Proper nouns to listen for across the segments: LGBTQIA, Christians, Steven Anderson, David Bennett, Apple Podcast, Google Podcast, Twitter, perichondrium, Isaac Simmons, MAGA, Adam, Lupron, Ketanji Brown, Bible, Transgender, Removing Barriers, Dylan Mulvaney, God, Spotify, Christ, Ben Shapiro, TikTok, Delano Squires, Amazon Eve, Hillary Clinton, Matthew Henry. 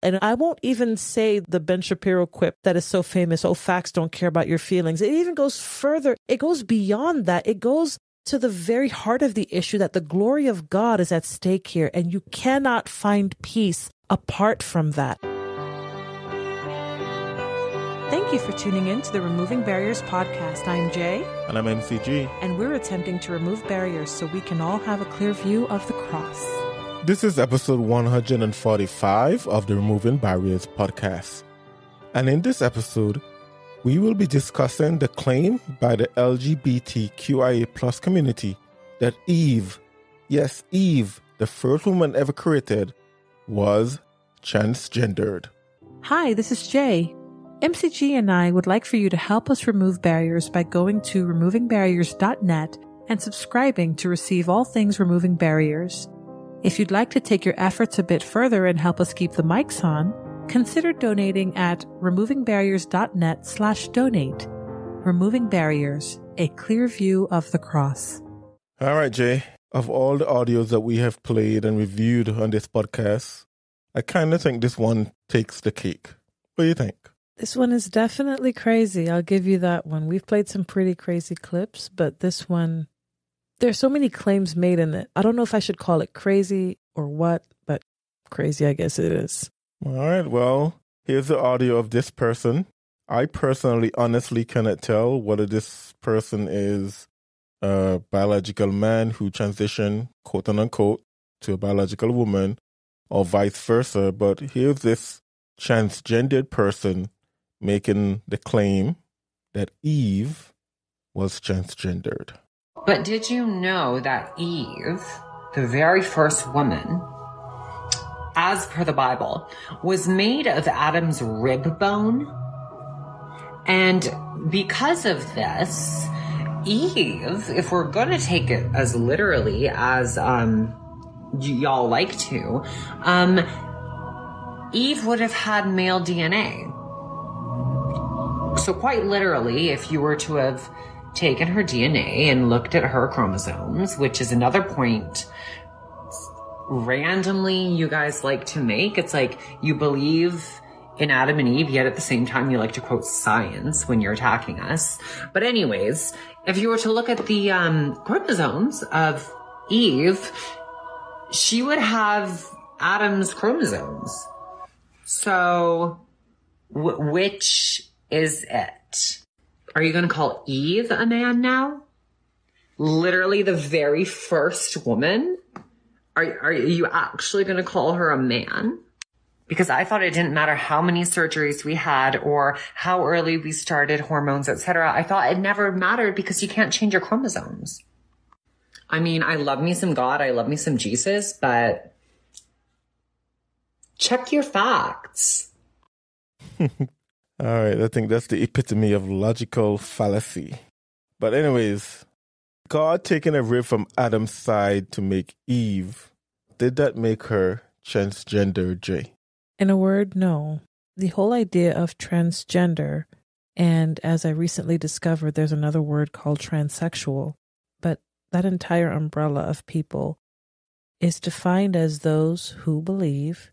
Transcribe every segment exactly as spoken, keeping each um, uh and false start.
And I won't even say the Ben Shapiro quip that is so famous, oh, facts don't care about your feelings. It even goes further. It goes beyond that. It goes to the very heart of the issue that the glory of God is at stake here, and you cannot find peace apart from that. Thank you for tuning in to the Removing Barriers podcast. I'm Jay. And I'm M C G. And we're attempting to remove barriers so we can all have a clear view of the cross. This is episode one forty-five of the Removing Barriers podcast. And in this episode, we will be discussing the claim by the L G B T Q I A plus community that Eve, yes, Eve, the first woman ever created, was transgendered. Hi, this is Jay. M C G and I would like for you to help us remove barriers by going to removing barriers dot net and subscribing to receive all things Removing Barriers. If you'd like to take your efforts a bit further and help us keep the mics on, consider donating at removing barriers dot net slash donate. Removing Barriers, a clear view of the cross. All right, Jay. Of all the audios that we have played and reviewed on this podcast, I kind of think this one takes the cake. What do you think? This one is definitely crazy. I'll give you that one. We've played some pretty crazy clips, but this one, there's so many claims made in it. I don't know if I should call it crazy or what, but crazy, I guess it is. All right. Well, here's the audio of this person. I personally, honestly cannot tell whether this person is a biological man who transitioned, quote unquote, to a biological woman or vice versa. But here's this transgendered person making the claim that Eve was transgendered. But did you know that Eve, the very first woman, as per the Bible, was made of Adam's rib bone? And because of this, Eve, if we're going to take it as literally as um, y'all like to, um, Eve would have had male D N A. So quite literally, if you were to have taken her D N A and looked at her chromosomes, which is another point randomly you guys like to make. It's like you believe in Adam and Eve, yet at the same time you like to quote science when you're attacking us. But anyways, if you were to look at the um, chromosomes of Eve, she would have Adam's chromosomes. So w- which... is it? Are you going to call Eve a man now? Literally the very first woman? Are, are you actually going to call her a man? Because I thought it didn't matter how many surgeries we had or how early we started hormones, et cetera. I thought it never mattered because you can't change your chromosomes. I mean, I love me some God. I love me some Jesus, but check your facts. All right, I think that's the epitome of logical fallacy. But anyways, God taking a rib from Adam's side to make Eve, did that make her transgender, Jay? In a word, no. The whole idea of transgender, and as I recently discovered, there's another word called transsexual, but that entire umbrella of people is defined as those who believe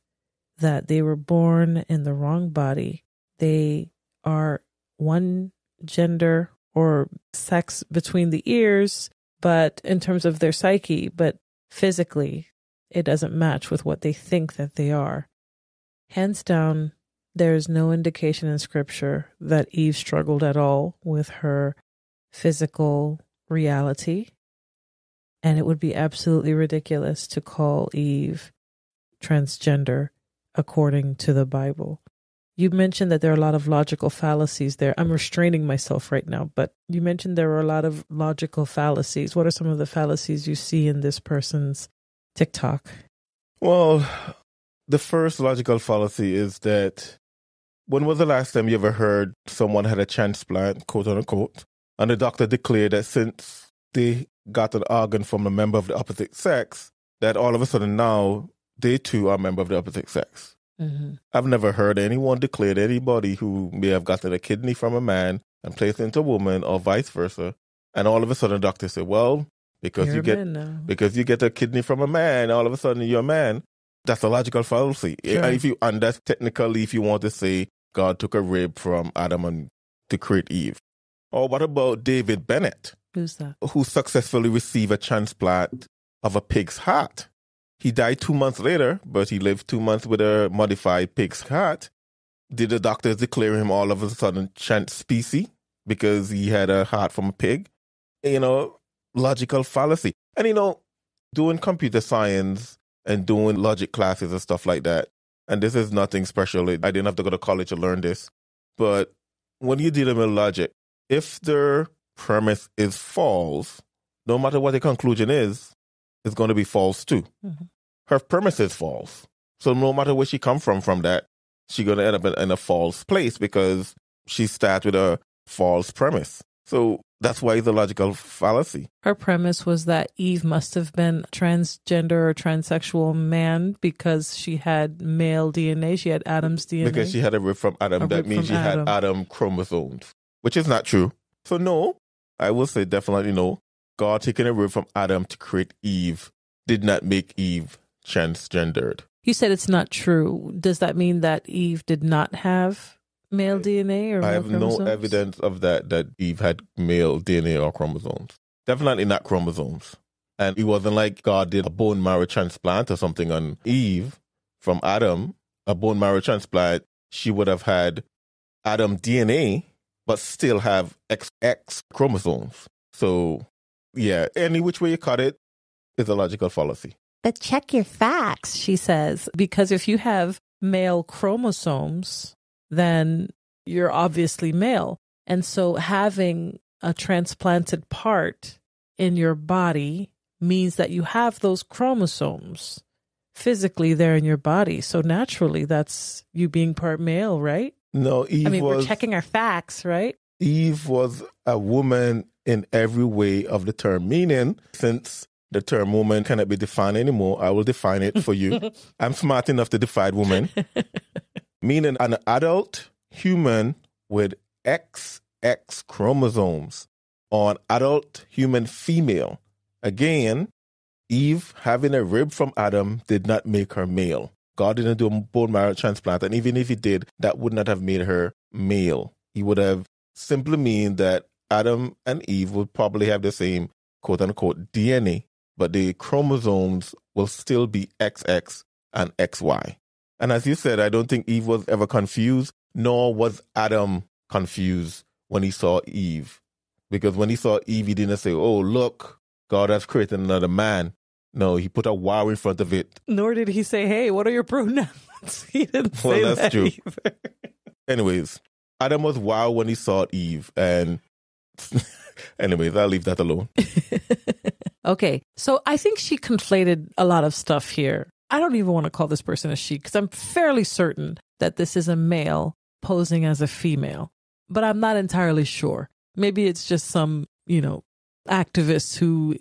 that they were born in the wrong body. They are one gender or sex between the ears, but in terms of their psyche, but physically, it doesn't match with what they think that they are. Hands down, there is no indication in Scripture that Eve struggled at all with her physical reality. And it would be absolutely ridiculous to call Eve transgender according to the Bible. You mentioned that there are a lot of logical fallacies there. I'm restraining myself right now, but you mentioned there are a lot of logical fallacies. What are some of the fallacies you see in this person's TikTok? Well, the first logical fallacy is that when was the last time you ever heard someone had a transplant, quote unquote, and the doctor declared that since they got an organ from a member of the opposite sex, that all of a sudden now they too are a member of the opposite sex? Mm-hmm. I've never heard anyone declare that anybody who may have gotten a kidney from a man and placed into a woman or vice versa, and all of a sudden doctors say, well, because you're you get because you get a kidney from a man, all of a sudden you're a man. That's a logical fallacy. Sure. And if you, and that's technically, if you want to say God took a rib from Adam and to create Eve. Or what about David Bennett? Who's that? Who successfully received a transplant of a pig's heart. He died two months later, but he lived two months with a modified pig's heart. Did the doctors declare him all of a sudden trans-species because he had a heart from a pig? You know, logical fallacy. And, you know, doing computer science and doing logic classes and stuff like that, and this is nothing special. I didn't have to go to college to learn this. But when you're dealing with logic, if the premise is false, no matter what the conclusion is, it's going to be false too. Mm-hmm. Her premise is false. So no matter where she come from from that, she's going to end up in, in a false place because she starts with a false premise. So that's why it's a logical fallacy. Her premise was that Eve must have been transgender or transsexual man because she had male D N A. She had Adam's D N A. Because she had a rib from Adam. A that means she Adam. had Adam chromosomes, which is not true. So no, I will say definitely no. God taking a rib from Adam to create Eve did not make Eve transgendered. You said it's not true. Does that mean that Eve did not have male D N A or I male have chromosomes? No evidence of that, that Eve had male D N A or chromosomes. Definitely not chromosomes. And it wasn't like God did a bone marrow transplant or something on Eve from Adam. A bone marrow transplant, she would have had Adam D N A, but still have X X chromosomes. So... yeah, any which way you cut it is a logical fallacy. But check your facts, she says, because if you have male chromosomes, then you're obviously male. And so having a transplanted part in your body means that you have those chromosomes. Physically, they're in your body. So naturally, that's you being part male, right? No, Eve I mean, was, we're checking our facts, right? Eve was a woman in every way of the term, meaning since the term woman cannot be defined anymore, I will define it for you. I'm smart enough to define woman. Meaning an adult human with X X chromosomes or an adult human female. Again, Eve having a rib from Adam did not make her male. God didn't do a bone marrow transplant, and even if he did, that would not have made her male. He would have simply mean that Adam and Eve would probably have the same quote-unquote D N A, but the chromosomes will still be X X and X Y. And as you said, I don't think Eve was ever confused, nor was Adam confused when he saw Eve. Because when he saw Eve, he didn't say, oh, look, God has created another man. No, he put a wow in front of it. Nor did he say, hey, what are your pronouns? He didn't say well, that's that true. Either. Anyways, Adam was wow when he saw Eve, and anyways, I'll leave that alone. Okay, so I think she conflated a lot of stuff here. I don't even want to call this person a she because I'm fairly certain that this is a male posing as a female, but I'm not entirely sure. Maybe it's just some, you know, activist who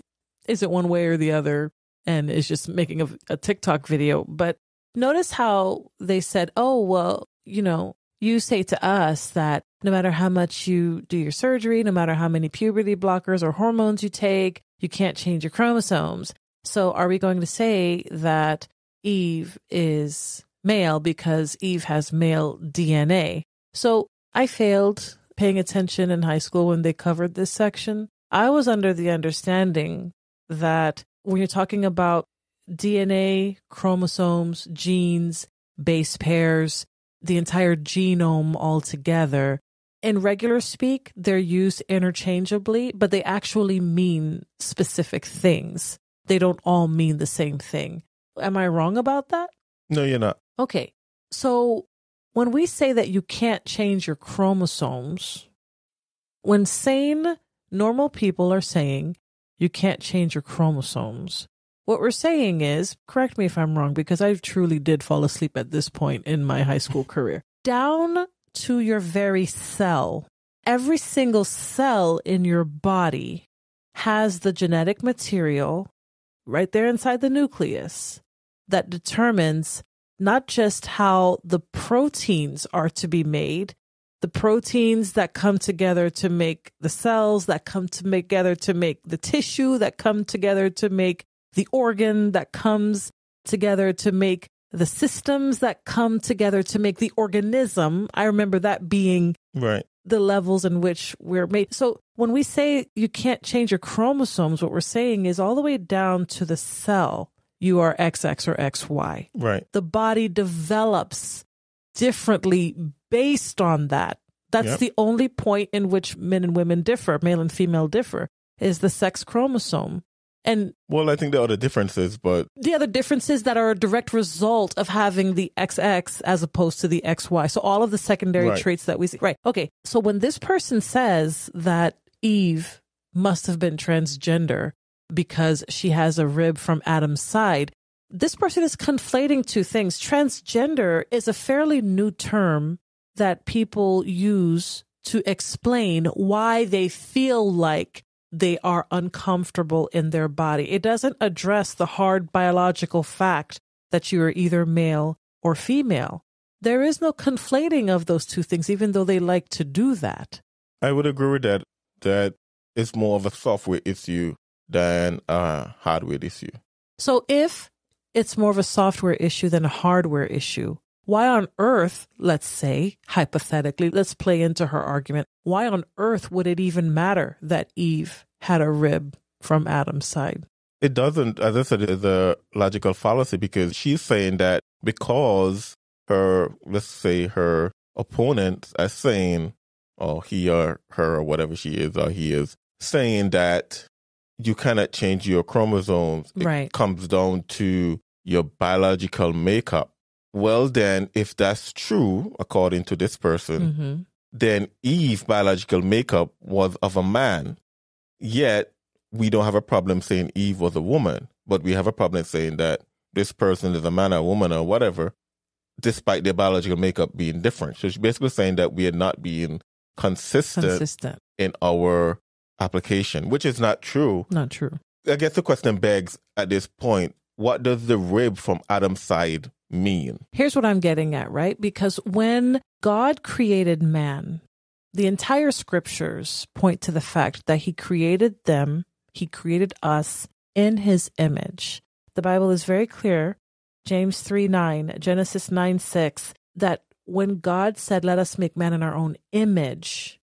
isn't one way or the other and is just making a, a TikTok video. But notice how they said, oh, well, you know, you say to us that no matter how much you do your surgery, no matter how many puberty blockers or hormones you take, you can't change your chromosomes. So are we going to say that Eve is male because Eve has male D N A? So I failed paying attention in high school when they covered this section. I was under the understanding that when you're talking about D N A, chromosomes, genes, base pairs, the entire genome altogether, in regular speak, they're used interchangeably, but they actually mean specific things. They don't all mean the same thing. Am I wrong about that? No, you're not. Okay. So when we say that you can't change your chromosomes, when sane, normal people are saying you can't change your chromosomes, what we're saying is, correct me if I'm wrong, because I truly did fall asleep at this point in my high school career, down to your very cell, every single cell in your body has the genetic material right there inside the nucleus that determines not just how the proteins are to be made, the proteins that come together to make the cells, that come together to make the tissue, that come together to make the organ, that comes together to make the systems that come together to make the organism. I remember that being right. The levels in which we're made. So when we say you can't change your chromosomes, what we're saying is all the way down to the cell, you are X X or X Y. Right. The body develops differently based on that. That's yep. the only point in which men and women differ, male and female differ, is the sex chromosome. And well, I think there are other differences, but the other differences that are a direct result of having the X X as opposed to the X Y. So all of the secondary right. traits that we see. Right. Okay. So when this person says that Eve must have been transgender because she has a rib from Adam's side, this person is conflating two things. Transgender is a fairly new term that people use to explain why they feel like they are uncomfortable in their body. It doesn't address the hard biological fact that you are either male or female. There is no conflating of those two things, even though they like to do that. I would agree with that, that it's more of a software issue than a hardware issue. So if it's more of a software issue than a hardware issue, why on earth, let's say, hypothetically, let's play into her argument, why on earth would it even matter that Eve had a rib from Adam's side? It doesn't, as I said, it's a logical fallacy because she's saying that because her, let's say, her opponents are saying, or he or her or whatever she is or he is, saying that you cannot change your chromosomes. Right. It comes down to your biological makeup. Well, then, if that's true, according to this person, mm-hmm. then Eve's biological makeup was of a man. Yet, we don't have a problem saying Eve was a woman, but we have a problem saying that this person is a man or a woman or whatever, despite their biological makeup being different. So she's basically saying that we are not being consistent, consistent. in our application, which is not true. Not true. I guess the question begs at this point, what does the rib from Adam's side mean? Here's what I'm getting at, right? Because when God created man, the entire scriptures point to the fact that he created them, he created us in his image. The Bible is very clear, James three nine, Genesis nine six, that when God said, let us make man in our own image,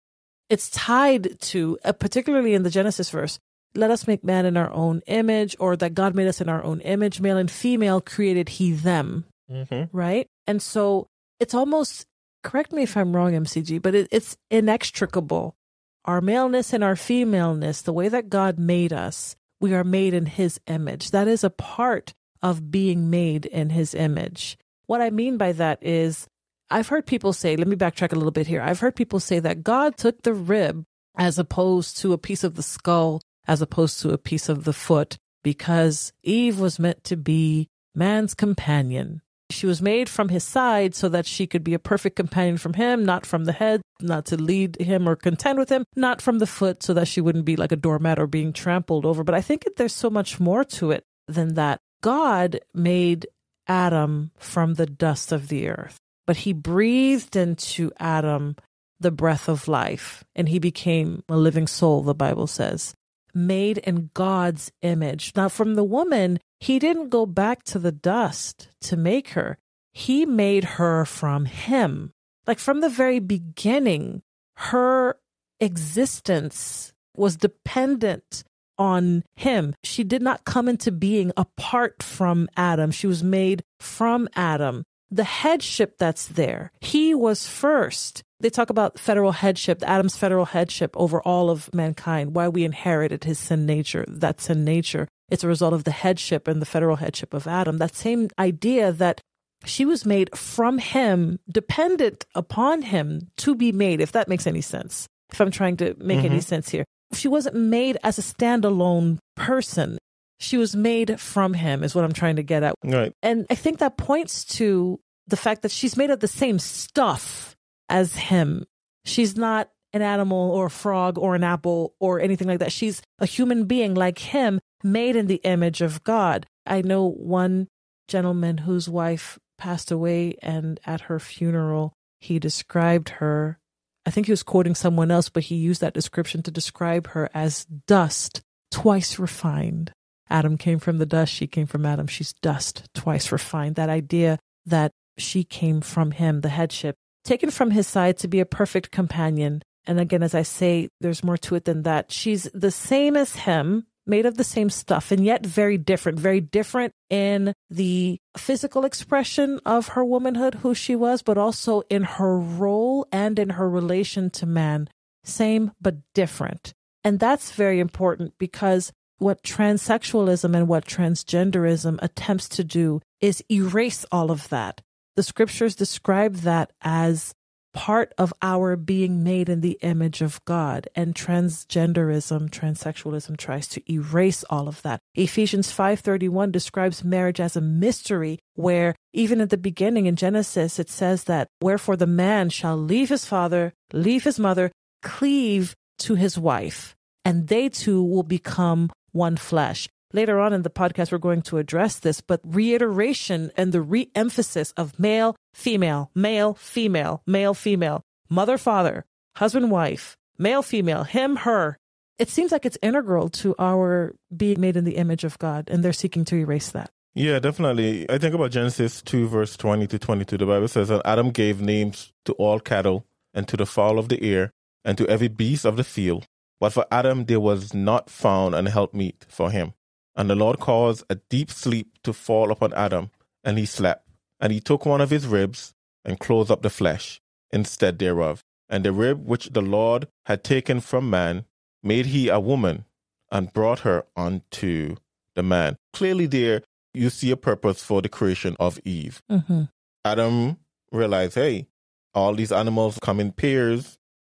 it's tied to, uh, particularly in the Genesis verse, let us make man in our own image, or that God made us in our own image, male and female created he them. Mm-hmm. Right? And so it's almost, correct me if I'm wrong, M C G, but it, it's inextricable. Our maleness and our femaleness, the way that God made us, we are made in his image. That is a part of being made in his image. What I mean by that is, I've heard people say, let me backtrack a little bit here. I've heard people say that God took the rib as opposed to a piece of the skull, as opposed to a piece of the foot, because Eve was meant to be man's companion. She was made from his side so that she could be a perfect companion from him, not from the head, not to lead him or contend with him, not from the foot so that she wouldn't be like a doormat or being trampled over. But I think there's so much more to it than that. God made Adam from the dust of the earth, but he breathed into Adam the breath of life, and he became a living soul, the Bible says. Made in God's image. Now, from the woman, he didn't go back to the dust to make her. He made her from him. Like from the very beginning, her existence was dependent on him. She did not come into being apart from Adam. She was made from Adam. The headship that's there, he was first. They talk about federal headship, Adam's federal headship over all of mankind, why we inherited his sin nature. That sin nature, it's a result of the headship and the federal headship of Adam. That same idea that she was made from him, dependent upon him to be made, if that makes any sense, if I'm trying to make mm-hmm. any sense here. She wasn't made as a standalone person. She was made from him is what I'm trying to get at. Right. And I think that points to the fact that she's made of the same stuff as him. She's not an animal or a frog or an apple or anything like that. She's a human being like him, made in the image of God. I know one gentleman whose wife passed away, and at her funeral, he described her, I think he was quoting someone else, but he used that description to describe her as dust, twice refined. Adam came from the dust, she came from Adam, she's dust, twice refined. That idea that she came from him, the headship, taken from his side to be a perfect companion. And again, as I say, there's more to it than that. She's the same as him, made of the same stuff, and yet very different, very different in the physical expression of her womanhood, who she was, but also in her role and in her relation to man. Same, but different. And that's very important, because what transsexualism and what transgenderism attempts to do is erase all of that. The scriptures describe that as part of our being made in the image of God. And transgenderism, transsexualism tries to erase all of that. Ephesians five thirty-one describes marriage as a mystery, where even at the beginning in Genesis, it says that, wherefore the man shall leave his father, leave his mother, cleave to his wife, and they two will become one flesh. Later on in the podcast, we're going to address this, but reiteration and the re-emphasis of male, female, male, female, male, female, mother, father, husband, wife, male, female, him, her. It seems like it's integral to our being made in the image of God, and they're seeking to erase that. Yeah, definitely. I think about Genesis two, verse twenty to twenty-two. The Bible says that Adam gave names to all cattle and to the fowl of the air and to every beast of the field. But for Adam, there was not found an helpmeet for him. And the Lord caused a deep sleep to fall upon Adam, and he slept. And he took one of his ribs and closed up the flesh instead thereof. And the rib which the Lord had taken from man made he a woman and brought her unto the man. Clearly there you see a purpose for the creation of Eve. Mm-hmm. Adam realized, hey, all these animals come in pairs,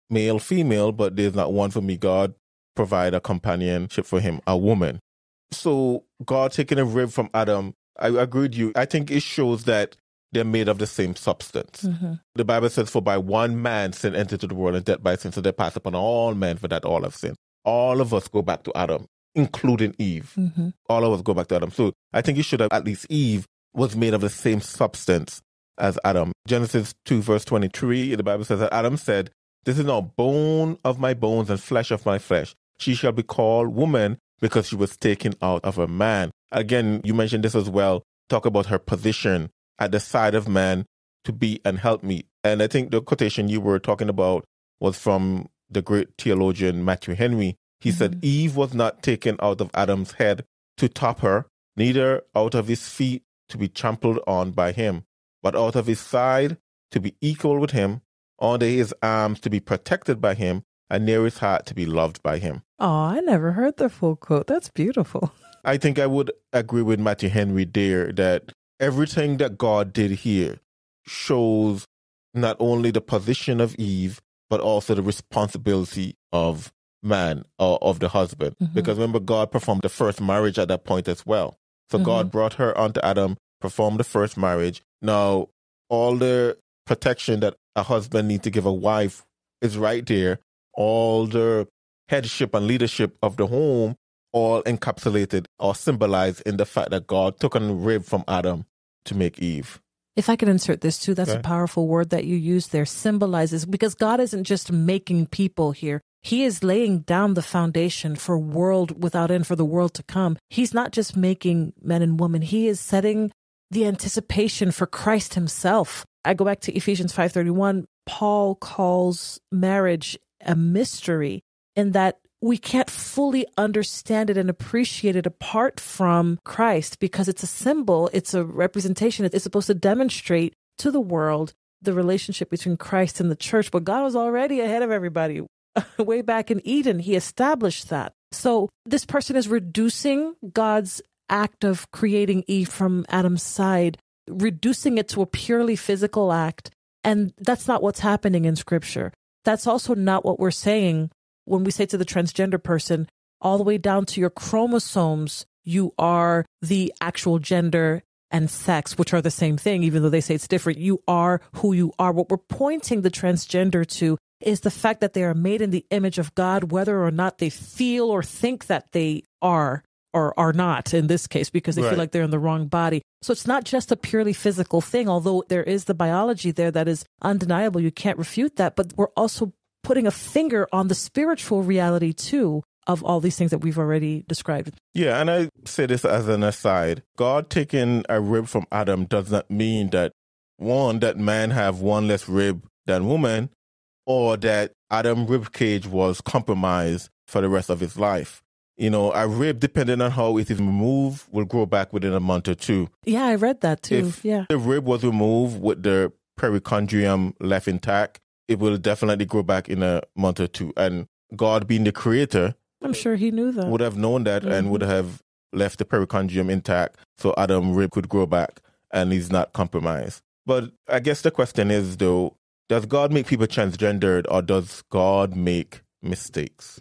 male, female, but there's not one for me. God provide a companionship for him, a woman. So God taking a rib from Adam, I agree with you. I think it shows that they're made of the same substance. Mm-hmm. The Bible says, for by one man sin entered into the world, and death by sin. So they pass upon all men, for that all have sinned. All of us go back to Adam, including Eve. Mm-hmm. All of us go back to Adam. So I think you should have, at least Eve was made of the same substance as Adam. Genesis two, verse twenty-three, the Bible says that Adam said, this is now bone of my bones and flesh of my flesh. She shall be called woman, because she was taken out of a man. Again, you mentioned this as well. Talk about her position at the side of man to be an helpmeet. And I think the quotation you were talking about was from the great theologian Matthew Henry. He mm-hmm. said, Eve was not taken out of Adam's head to top her, neither out of his feet to be trampled on by him, but out of his side to be equal with him, under his arms to be protected by him, and near his heart to be loved by him. Oh, I never heard the full quote. That's beautiful. I think I would agree with Matthew Henry there that everything that God did here shows not only the position of Eve, but also the responsibility of man, or of the husband. Mm-hmm. Because remember, God performed the first marriage at that point as well. So mm-hmm. God brought her onto Adam, performed the first marriage. Now, all the protection that a husband needs to give a wife is right there. All the headship and leadership of the home, all encapsulated or symbolized in the fact that God took a rib from Adam to make Eve. If I could insert this too, that's okay. A powerful word that you use there, symbolizes, because God isn't just making people here. He is laying down the foundation for world without end, for the world to come. He's not just making men and women. He is setting the anticipation for Christ himself. I go back to Ephesians five thirty-one. Paul calls marriage a mystery, in that we can't fully understand it and appreciate it apart from Christ, because it's a symbol, it's a representation. It's supposed to demonstrate to the world the relationship between Christ and the church. But God was already ahead of everybody. Way back in Eden, he established that. So this person is reducing God's act of creating Eve from Adam's side, reducing it to a purely physical act. And that's not what's happening in Scripture. That's also not what we're saying when we say to the transgender person, all the way down to your chromosomes, you are the actual gender and sex, which are the same thing, even though they say it's different. You are who you are. What we're pointing the transgender to is the fact that they are made in the image of God, whether or not they feel or think that they are or are not in this case, because they right. feel like they're in the wrong body. So it's not just a purely physical thing, although there is the biology there that is undeniable. You can't refute that. But we're also putting a finger on the spiritual reality too of all these things that we've already described. Yeah, and I say this as an aside. God taking a rib from Adam does not mean that, one, that man have one less rib than woman, or that Adam's rib cage was compromised for the rest of his life. You know, a rib, depending on how it is removed, will grow back within a month or two. Yeah, I read that too. If yeah. the rib was removed with the perichondrium left intact, it will definitely grow back in a month or two. And God, being the creator, I'm sure he knew that, would have known that, mm-hmm. and would have left the perichondrium intact so Adam's rib could grow back and he's not compromised. But I guess the question is, though, does God make people transgendered, or does God make mistakes?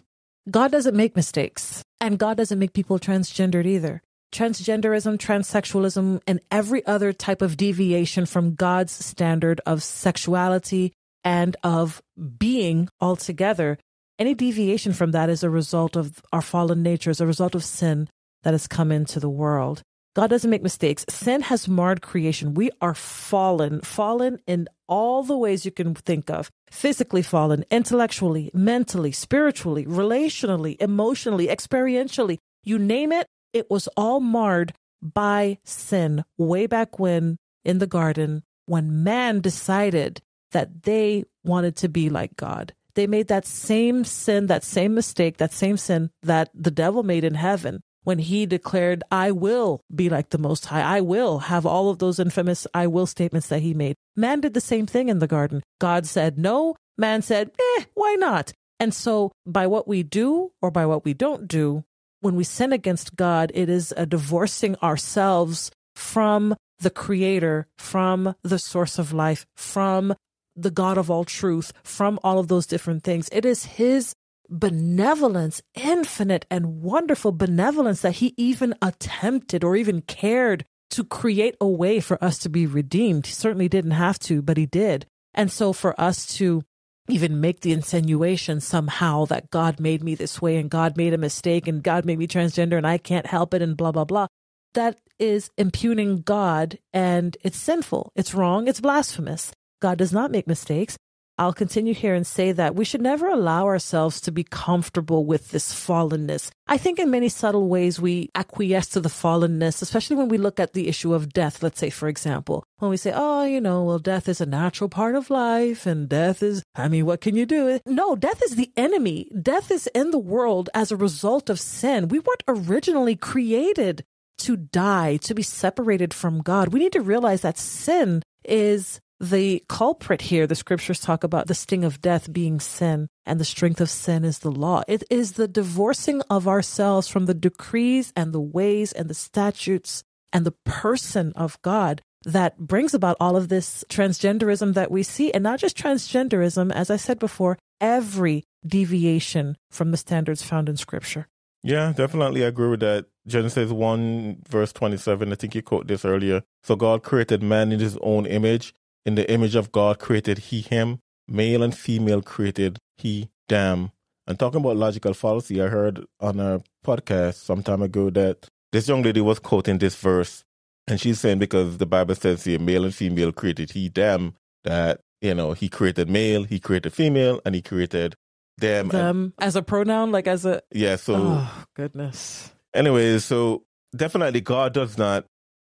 God doesn't make mistakes, and God doesn't make people transgendered either. Transgenderism, transsexualism, and every other type of deviation from God's standard of sexuality and of being altogether, any deviation from that is a result of our fallen nature, is a result of sin that has come into the world. God doesn't make mistakes. Sin has marred creation. We are fallen, fallen in all the ways you can think of. Physically fallen, intellectually, mentally, spiritually, relationally, emotionally, experientially. You name it, it was all marred by sin way back when in the garden, when man decided that they wanted to be like God. They made that same sin, that same mistake, that same sin that the devil made in heaven, when he declared, I will be like the Most High. I will have all of those infamous I will statements that he made. Man did the same thing in the garden. God said no. Man said, eh, why not? And so by what we do or by what we don't do, when we sin against God, it is a divorcing ourselves from the Creator, from the source of life, from the God of all truth, from all of those different things. It is his benevolence, infinite and wonderful benevolence, that he even attempted or even cared to create a way for us to be redeemed. He certainly didn't have to, but he did. And so for us to even make the insinuation somehow that God made me this way and God made a mistake and God made me transgender and I can't help it and blah, blah, blah, that is impugning God, and it's sinful. It's wrong. It's blasphemous. God does not make mistakes. I'll continue here and say that we should never allow ourselves to be comfortable with this fallenness. I think in many subtle ways we acquiesce to the fallenness, especially when we look at the issue of death, let's say, for example. When we say, oh, you know, well, death is a natural part of life, and death is, I mean, what can you do? No, death is the enemy. Death is in the world as a result of sin. We weren't originally created to die, to be separated from God. We need to realize that sin is the culprit here. The scriptures talk about the sting of death being sin, and the strength of sin is the law. It is the divorcing of ourselves from the decrees and the ways and the statutes and the person of God that brings about all of this transgenderism that we see. And not just transgenderism, as I said before, every deviation from the standards found in scripture. Yeah, definitely. I agree with that. Genesis one, verse twenty-seven, I think you quote this earlier. So God created man in his own image. In the image of God created he him, male and female created he them. And talking about logical fallacy, I heard on a podcast some time ago that this young lady was quoting this verse, and she's saying because the Bible says here, male and female created he them, that, you know, he created male, he created female, and he created them. Them and, as a pronoun, like as a... Yeah, so... Oh, goodness. Anyways, so definitely God does not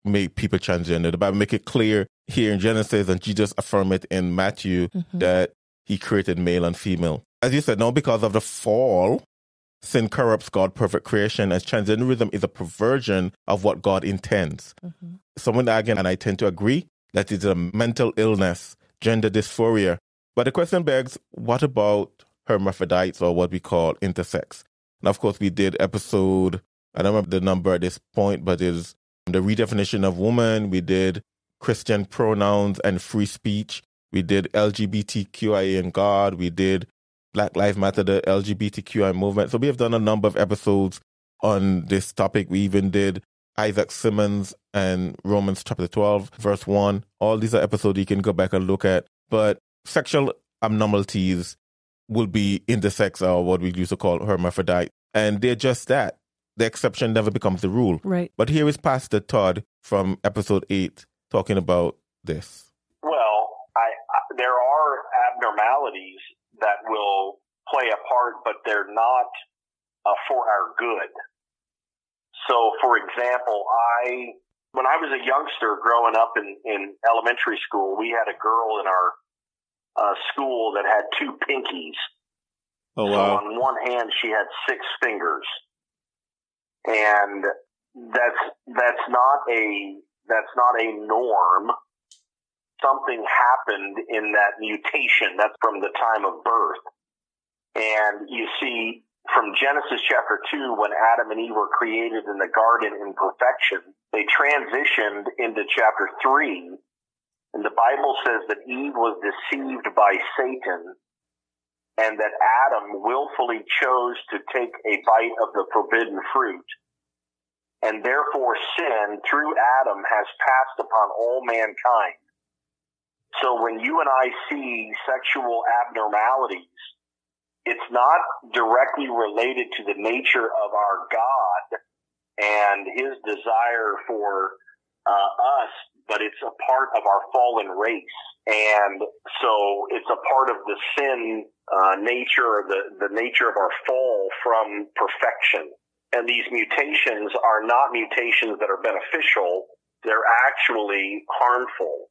make people transgender. The Bible make it clear here in Genesis, and Jesus affirmed it in Matthew, mm-hmm. that he created male and female. As you said, now because of the fall, sin corrupts God's perfect creation, and transgenderism is a perversion of what God intends. Mm-hmm. Someone again, and I tend to agree, that it's a mental illness, gender dysphoria. But the question begs, what about hermaphrodites, or what we call intersex? And of course, we did episode, I don't remember the number at this point, but it's the redefinition of woman. We did Christian pronouns and free speech. We did L G B T Q I A and God. We did Black Lives Matter, the L G B T Q I A movement. So we have done a number of episodes on this topic. We even did Isaac Simmons and Romans chapter twelve, verse one. All these are episodes you can go back and look at. But sexual abnormalities will be intersex, or what we used to call hermaphrodite. And they're just that. The exception never becomes the rule. Right. But here is Pastor Todd from episode eight, talking about this. Well, I, I, there are abnormalities that will play a part, but they're not uh, for our good. So, for example, I, when I was a youngster growing up in, in elementary school, we had a girl in our uh, school that had two pinkies. Oh, wow. So on one hand, she had six fingers. And that's, that's not a, that's not a norm. Something happened in that mutation. That's from the time of birth. And you see from Genesis chapter two, when Adam and Eve were created in the garden in perfection, they transitioned into chapter three. And the Bible says that Eve was deceived by Satan and that Adam willfully chose to take a bite of the forbidden fruit. And therefore sin through Adam has passed upon all mankind. So when you and I see sexual abnormalities, it's not directly related to the nature of our God and his desire for uh, us, but it's a part of our fallen race. And so it's a part of the sin uh, nature, the, the nature of our fall from perfection. And these mutations are not mutations that are beneficial. They're actually harmful.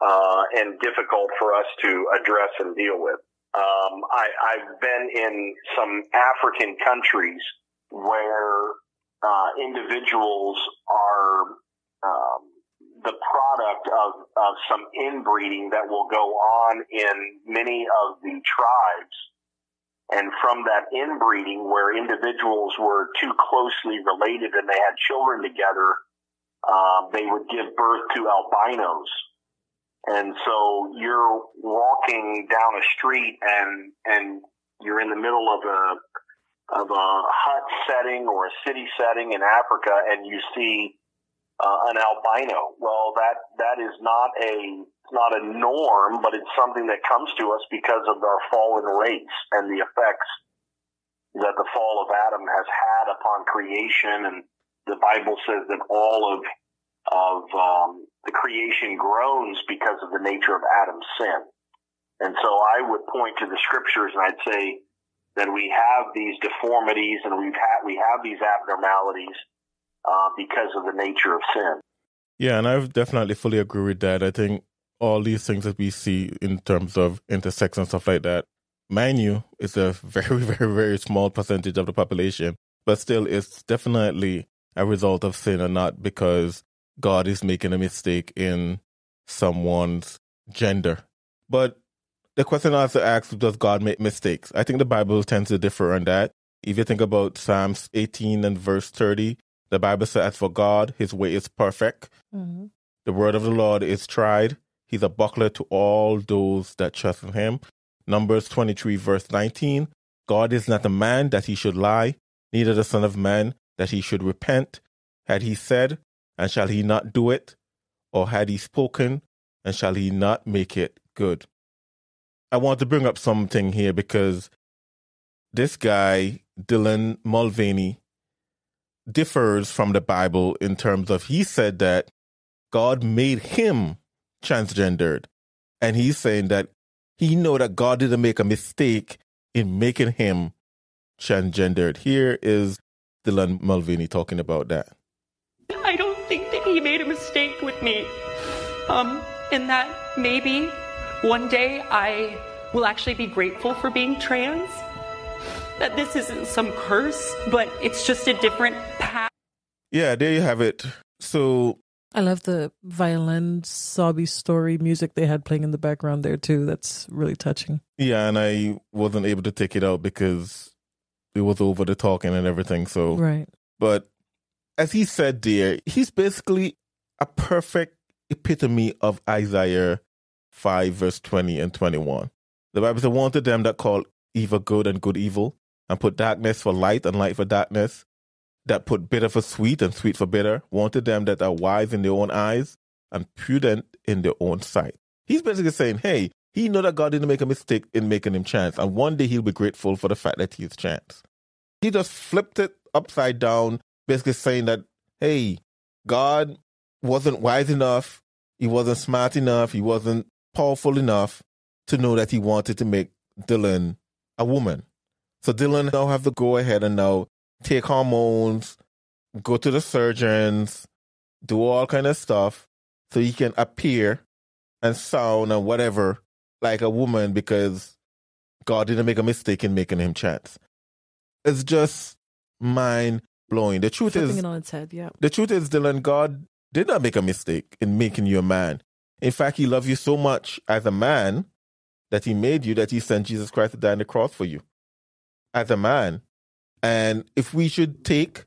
Uh, and difficult for us to address and deal with. Um, I, I've been in some African countries where uh, individuals are um, the product of, of some inbreeding that will go on in many of the tribes. And from that inbreeding, where individuals were too closely related and they had children together, uh, they would give birth to albinos. And so you're walking down a street and, and you're in the middle of a, of a hut setting or a city setting in Africa, and you see uh, an albino. Well, that, that is not a, not a norm, but it's something that comes to us because of our fallen race and the effects that the fall of Adam has had upon creation. And the Bible says that all of, of um, the creation groans because of the nature of Adam's sin. And so I would point to the scriptures and I'd say that we have these deformities and we've had, we have these abnormalities uh, because of the nature of sin. Yeah, and I definitely fully agree with that. I think all these things that we see in terms of intersex and stuff like that, mind you, it's a very, very, very small percentage of the population, but still it's definitely a result of sin and not because God is making a mistake in someone's gender. But the question also asks, does God make mistakes? I think the Bible tends to differ on that. If you think about Psalms eighteen and verse thirty, the Bible says, for God, his way is perfect. Mm-hmm. The word of the Lord is tried. He's a buckler to all those that trust in him. Numbers twenty-three, verse nineteen, God is not a man that he should lie, neither the son of man that he should repent. Had he said, and shall he not do it? Or had he spoken, and shall he not make it good? I want to bring up something here because this guy, Dylan Mulvaney, differs from the Bible in terms of he said that God made him transgendered. And he's saying that he know that God didn't make a mistake in making him transgendered. Here is Dylan Mulvaney talking about that. I don't think that he made a mistake with me, um, in that maybe one day I will actually be grateful for being trans, that this isn't some curse, but it's just a different path. Yeah, there you have it. So I love the violin sobby story music they had playing in the background there too. That's really touching. Yeah, and I wasn't able to take it out because it was over the talking and everything. So right, but as he said there, he's basically a perfect epitome of Isaiah five, verse twenty and twenty-one. The Bible says, "Woe unto them that call evil good and good evil, and put darkness for light and light for darkness, that put bitter for sweet and sweet for bitter. Woe unto them that are wise in their own eyes and prudent in their own sight." He's basically saying, hey, he know that God didn't make a mistake in making him trans, and one day he'll be grateful for the fact that he's trans. He just flipped it upside down, basically saying that, hey, God wasn't wise enough, he wasn't smart enough, he wasn't powerful enough to know that he wanted to make Dylan a woman. So Dylan now have to go ahead and now take hormones, go to the surgeons, do all kind of stuff so he can appear and sound and whatever like a woman, because God didn't make a mistake in making him chance. It's just mind blowing. The truth Flipping is, it on its head, yeah. The truth is, Dylan, God did not make a mistake in making you a man. In fact, He loved you so much as a man that He made you, that He sent Jesus Christ to die on the cross for you as a man. And if we should take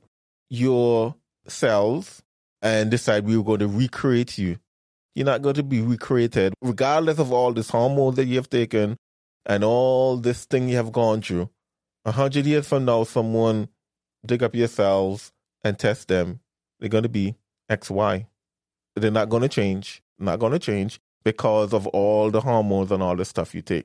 your cells and decide we were going to recreate you, you're not going to be recreated. Regardless of all this hormone that you have taken and all this thing you have gone through, a hundred years from now, someone dig up your cells and test them. They're going to be X Y. They're not going to change. Not going to change because of all the hormones and all the stuff you take.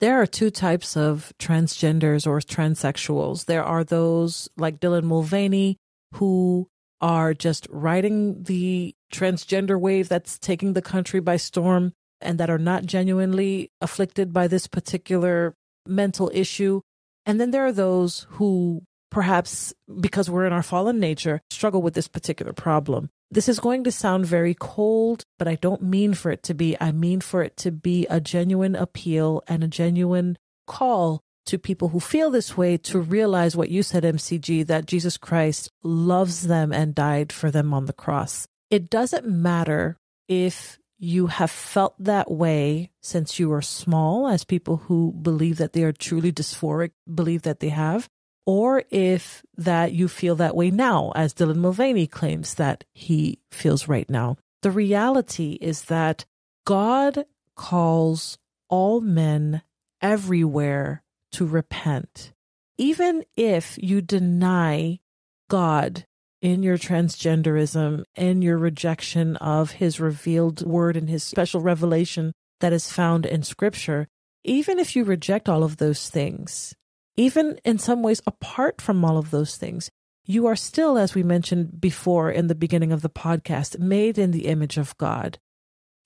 There are two types of transgenders or transsexuals. There are those like Dylan Mulvaney who are just riding the transgender wave that's taking the country by storm and that are not genuinely afflicted by this particular mental issue. And then there are those who perhaps, because we're in our fallen nature, struggle with this particular problem. This is going to sound very cold, but I don't mean for it to be. I mean for it to be a genuine appeal and a genuine call to people who feel this way to realize what you said, M C G, that Jesus Christ loves them and died for them on the cross. It doesn't matter if you have felt that way since you were small, as people who believe that they are truly dysphoric believe that they have, or if that you feel that way now, as Dylan Mulvaney claims that he feels right now. The reality is that God calls all men everywhere to repent. Even if you deny God in your transgenderism, in your rejection of His revealed word and His special revelation that is found in Scripture, even if you reject all of those things, even in some ways, apart from all of those things, you are still, as we mentioned before in the beginning of the podcast, made in the image of God.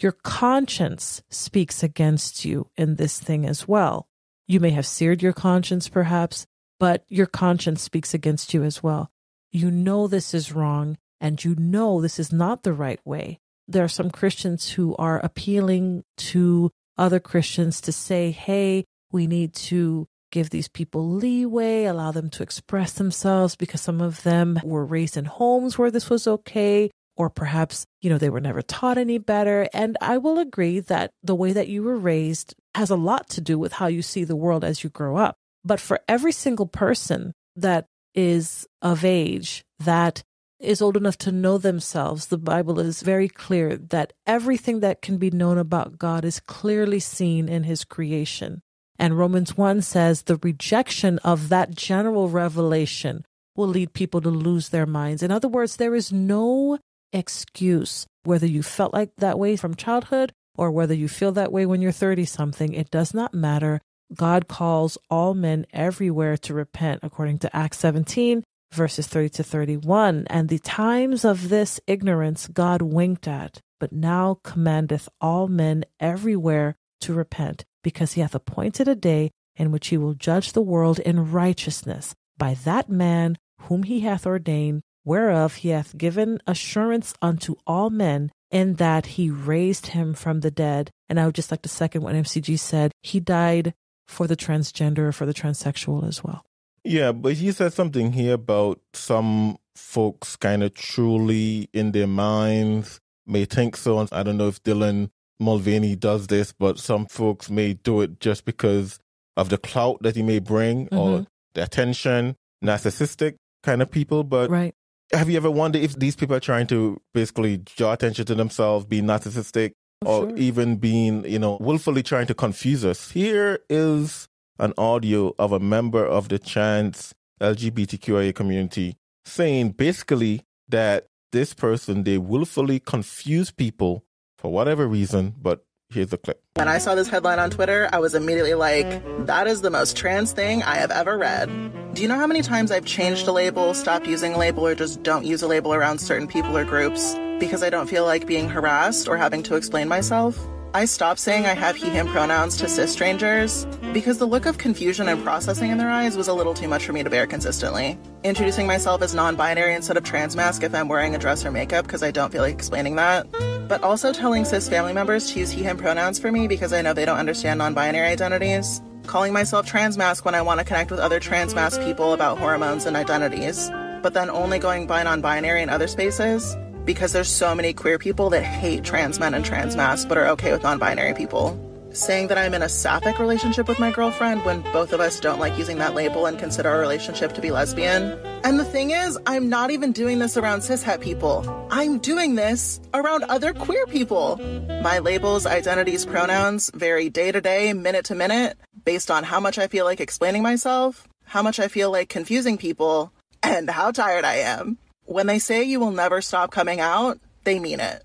Your conscience speaks against you in this thing as well. You may have seared your conscience, perhaps, but your conscience speaks against you as well. You know this is wrong, and you know this is not the right way. There are some Christians who are appealing to other Christians to say, hey, we need to give these people leeway, allow them to express themselves, because some of them were raised in homes where this was okay, or perhaps, you know, they were never taught any better. And I will agree that the way that you were raised has a lot to do with how you see the world as you grow up. But for every single person that is of age, that is old enough to know themselves, the Bible is very clear that everything that can be known about God is clearly seen in His creation. And Romans one says the rejection of that general revelation will lead people to lose their minds. In other words, there is no excuse, whether you felt like that way from childhood or whether you feel that way when you're thirty-something. It does not matter. God calls all men everywhere to repent, according to Acts seventeen, verses thirty to thirty-one. And the times of this ignorance God winked at, but now commandeth all men everywhere to repent, because He hath appointed a day in which He will judge the world in righteousness by that man whom He hath ordained, whereof He hath given assurance unto all men, in that He raised Him from the dead. And I would just like to second what M C G said. He died for the transgender, for the transsexual as well. Yeah, but he said something here about some folks kind of truly in their minds may think so. I don't know if Dylan Mulvaney does this, but some folks may do it just because of the clout that he may bring, mm-hmm. or the attention, narcissistic kind of people. But right. Have you ever wondered if these people are trying to basically draw attention to themselves, be narcissistic, oh, or sure. even being, you know, willfully trying to confuse us? Here is an audio of a member of the trans L G B T Q I A community saying basically that this person, they willfully confuse people for whatever reason, but here's the clip. When I saw this headline on Twitter, I was immediately like, that is the most trans thing I have ever read. Do you know how many times I've changed a label, stopped using a label, or just don't use a label around certain people or groups because I don't feel like being harassed or having to explain myself? I stopped saying I have he/him pronouns to cis strangers because the look of confusion and processing in their eyes was a little too much for me to bear consistently. Introducing myself as non-binary instead of trans mask if I'm wearing a dress or makeup because I don't feel like explaining that. But also telling cis family members to use he/him pronouns for me because I know they don't understand non-binary identities. Calling myself trans mask when I want to connect with other trans mask people about hormones and identities. But then only going by non-binary in other spaces. Because there's so many queer people that hate trans men and trans masks but are okay with non-binary people. Saying that I'm in a sapphic relationship with my girlfriend when both of us don't like using that label and consider our relationship to be lesbian. And the thing is, I'm not even doing this around cishet people. I'm doing this around other queer people. My labels, identities, pronouns vary day to day, minute to minute, based on how much I feel like explaining myself, how much I feel like confusing people, and how tired I am. When they say you will never stop coming out, they mean it.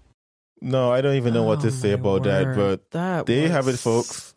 No, I don't even know oh, what to say about word. that, but that they was... have it, folks.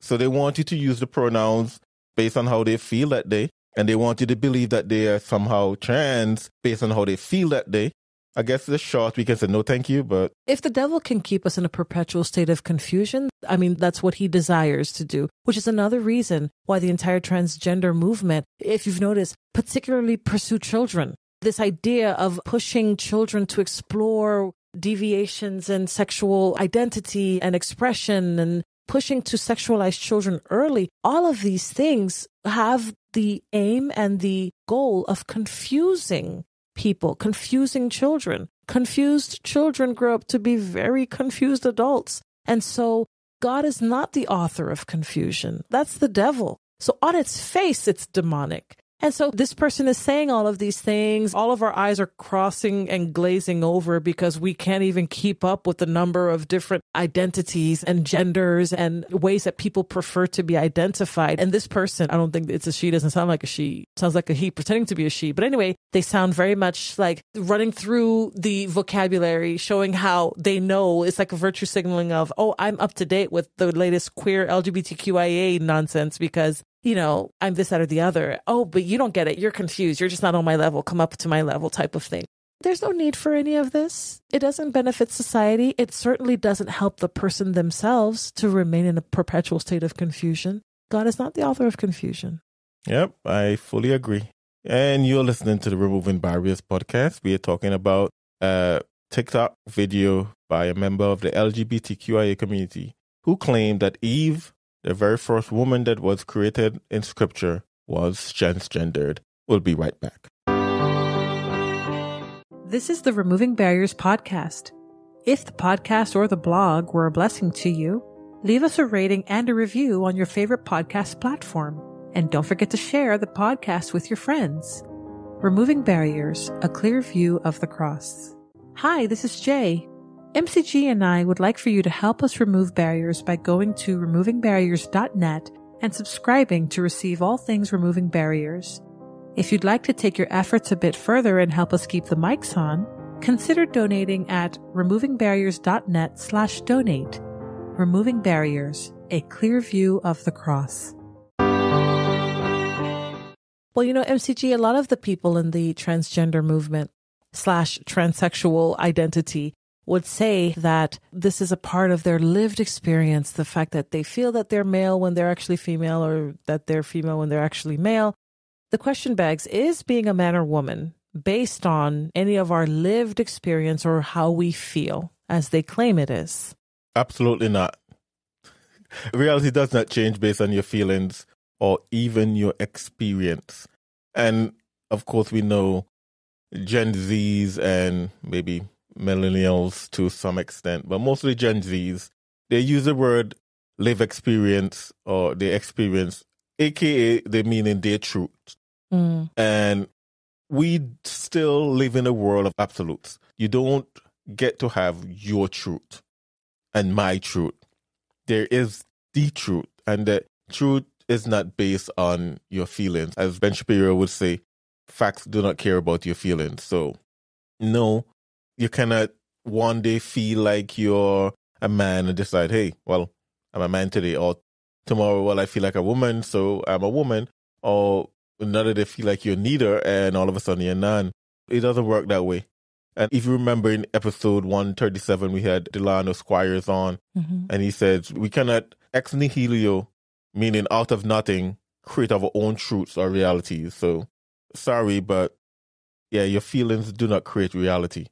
So they want you to use the pronouns based on how they feel that day, and they want you to believe that they are somehow trans based on how they feel that day. I guess it's short. We can say no thank you, but... If the devil can keep us in a perpetual state of confusion, I mean, that's what he desires to do, which is another reason why the entire transgender movement, if you've noticed, particularly pursue children. This idea of pushing children to explore deviations in sexual identity and expression and pushing to sexualize children early, all of these things have the aim and the goal of confusing people, confusing children. Confused children grow up to be very confused adults. And so God is not the author of confusion. That's the devil. So on its face, it's demonic. And so this person is saying all of these things. All of our eyes are crossing and glazing over because we can't even keep up with the number of different identities and genders and ways that people prefer to be identified. And this person, I don't think it's a she, doesn't sound like a she, sounds like a he pretending to be a she. But anyway, they sound very much like running through the vocabulary, showing how they know. It's like a virtue signaling of, oh, I'm up to date with the latest queer L G B T Q I A nonsense because, you know, I'm this, that, or the other. Oh, but you don't get it. You're confused. You're just not on my level. Come up to my level type of thing. There's no need for any of this. It doesn't benefit society. It certainly doesn't help the person themselves to remain in a perpetual state of confusion. God is not the author of confusion. Yep, I fully agree. And you're listening to the Removing Barriers podcast. We are talking about a TikTok video by a member of the L G B T Q I A community who claimed that Eve, the very first woman that was created in scripture, was transgendered. We'll be right back. This is the Removing Barriers podcast. If the podcast or the blog were a blessing to you, leave us a rating and a review on your favorite podcast platform. And don't forget to share the podcast with your friends. Removing Barriers, a clear view of the cross. Hi, this is Jay. M C G and I would like for you to help us remove barriers by going to removing barriers dot net and subscribing to receive all things Removing Barriers. If you'd like to take your efforts a bit further and help us keep the mics on, consider donating at removing barriers dot net slash donate. Removing Barriers, a clear view of the cross. Well, you know, M C G, a lot of the people in the transgender movement slash transsexual identity would say that this is a part of their lived experience, the fact that they feel that they're male when they're actually female or that they're female when they're actually male. The question begs, is being a man or woman based on any of our lived experience or how we feel, as they claim it is? Absolutely not. Reality does not change based on your feelings or even your experience. And of course, we know Gen Zs and maybe millennials to some extent, but mostly Gen Zs, they use the word live experience or they experience, aka they mean in their truth. Mm. And we still live in a world of absolutes. You don't get to have your truth and my truth. There is the truth, and the truth is not based on your feelings. As Ben Shapiro would say, facts do not care about your feelings. So no, you cannot one day feel like you're a man and decide, hey, well, I'm a man today. Or tomorrow, well, I feel like a woman, so I'm a woman. Or another day feel like you're neither, and all of a sudden you're none. It doesn't work that way. And if you remember in episode one thirty-seven, we had Delano Squires on, mm-hmm. and he said, we cannot ex nihilo, meaning out of nothing, create our own truths or realities. So sorry, but yeah, your feelings do not create reality.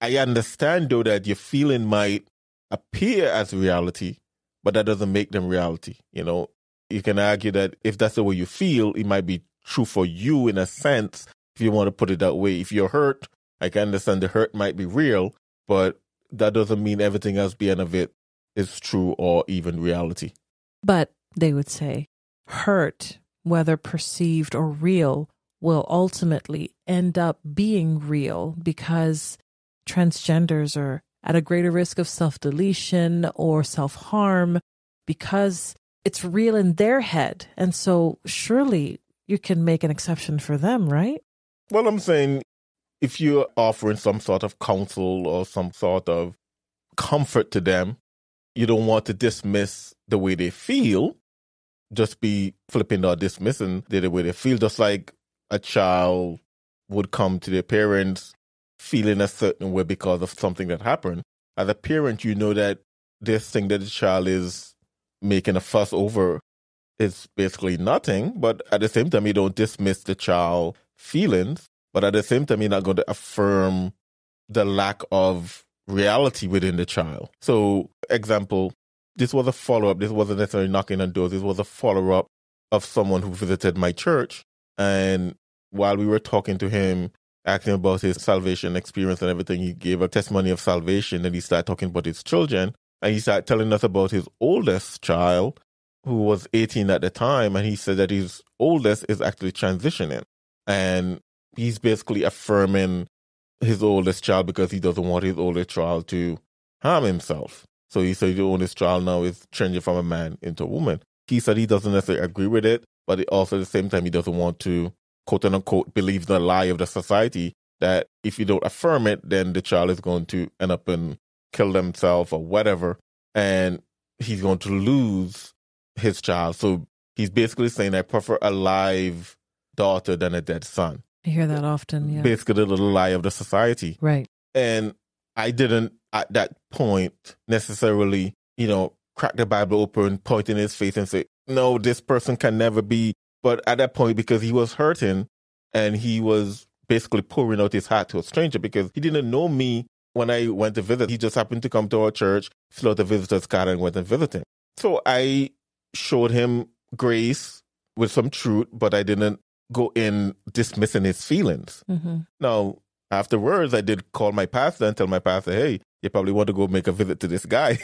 I understand, though, that your feeling might appear as reality, but that doesn't make them reality. You know, you can argue that if that's the way you feel, it might be true for you in a sense, if you want to put it that way. If you're hurt, I can understand the hurt might be real, but that doesn't mean everything else beyond of it is true or even reality. But they would say hurt, whether perceived or real, will ultimately end up being real because transgenders are at a greater risk of self-deletion or self-harm because it's real in their head. And so surely you can make an exception for them, right? Well, I'm saying if you're offering some sort of counsel or some sort of comfort to them, you don't want to dismiss the way they feel. Just be flippant or dismissing the way they feel. Just like a child would come to their parents feeling a certain way because of something that happened. As a parent, you know that this thing that the child is making a fuss over is basically nothing. But at the same time, you don't dismiss the child's feelings. But at the same time, you're not going to affirm the lack of reality within the child. So, example, this was a follow-up. This wasn't necessarily knocking on doors. This was a follow-up of someone who visited my church. And while we were talking to him, asking about his salvation experience and everything, he gave a testimony of salvation. And he started talking about his children. And he started telling us about his oldest child, who was eighteen at the time. And he said that his oldest is actually transitioning. And he's basically affirming his oldest child because he doesn't want his oldest child to harm himself. So he said the oldest child now is changing from a man into a woman. He said he doesn't necessarily agree with it, but also at the same time, he doesn't want to, quote unquote, believe the lie of the society that if you don't affirm it, then the child is going to end up and kill themselves or whatever, and he's going to lose his child. So he's basically saying, I prefer a live daughter than a dead son. I hear that often, yeah. Basically the little lie of the society. Right. And I didn't at that point necessarily, you know, crack the Bible open, point in his face and say, no, this person can never be. But at that point, because he was hurting and he was basically pouring out his heart to a stranger because he didn't know me when I went to visit. He just happened to come to our church, fill out the visitor's card and went and visited him. So I showed him grace with some truth, but I didn't go in dismissing his feelings. Mm-hmm. Now, afterwards, I did call my pastor and tell my pastor, hey, you probably want to go make a visit to this guy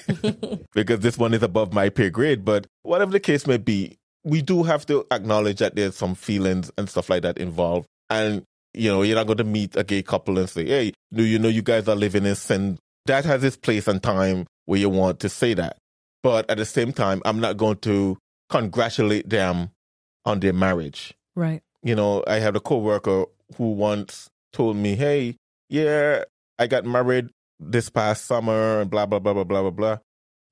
because this one is above my pay grade. But whatever the case may be, we do have to acknowledge that there's some feelings and stuff like that involved. And, you know, you're not going to meet a gay couple and say, hey, do you know you guys are living in sin? That has its place and time where you want to say that. But at the same time, I'm not going to congratulate them on their marriage. Right. You know, I had a coworker who once told me, hey, yeah, I got married this past summer and blah, blah, blah, blah, blah, blah, blah.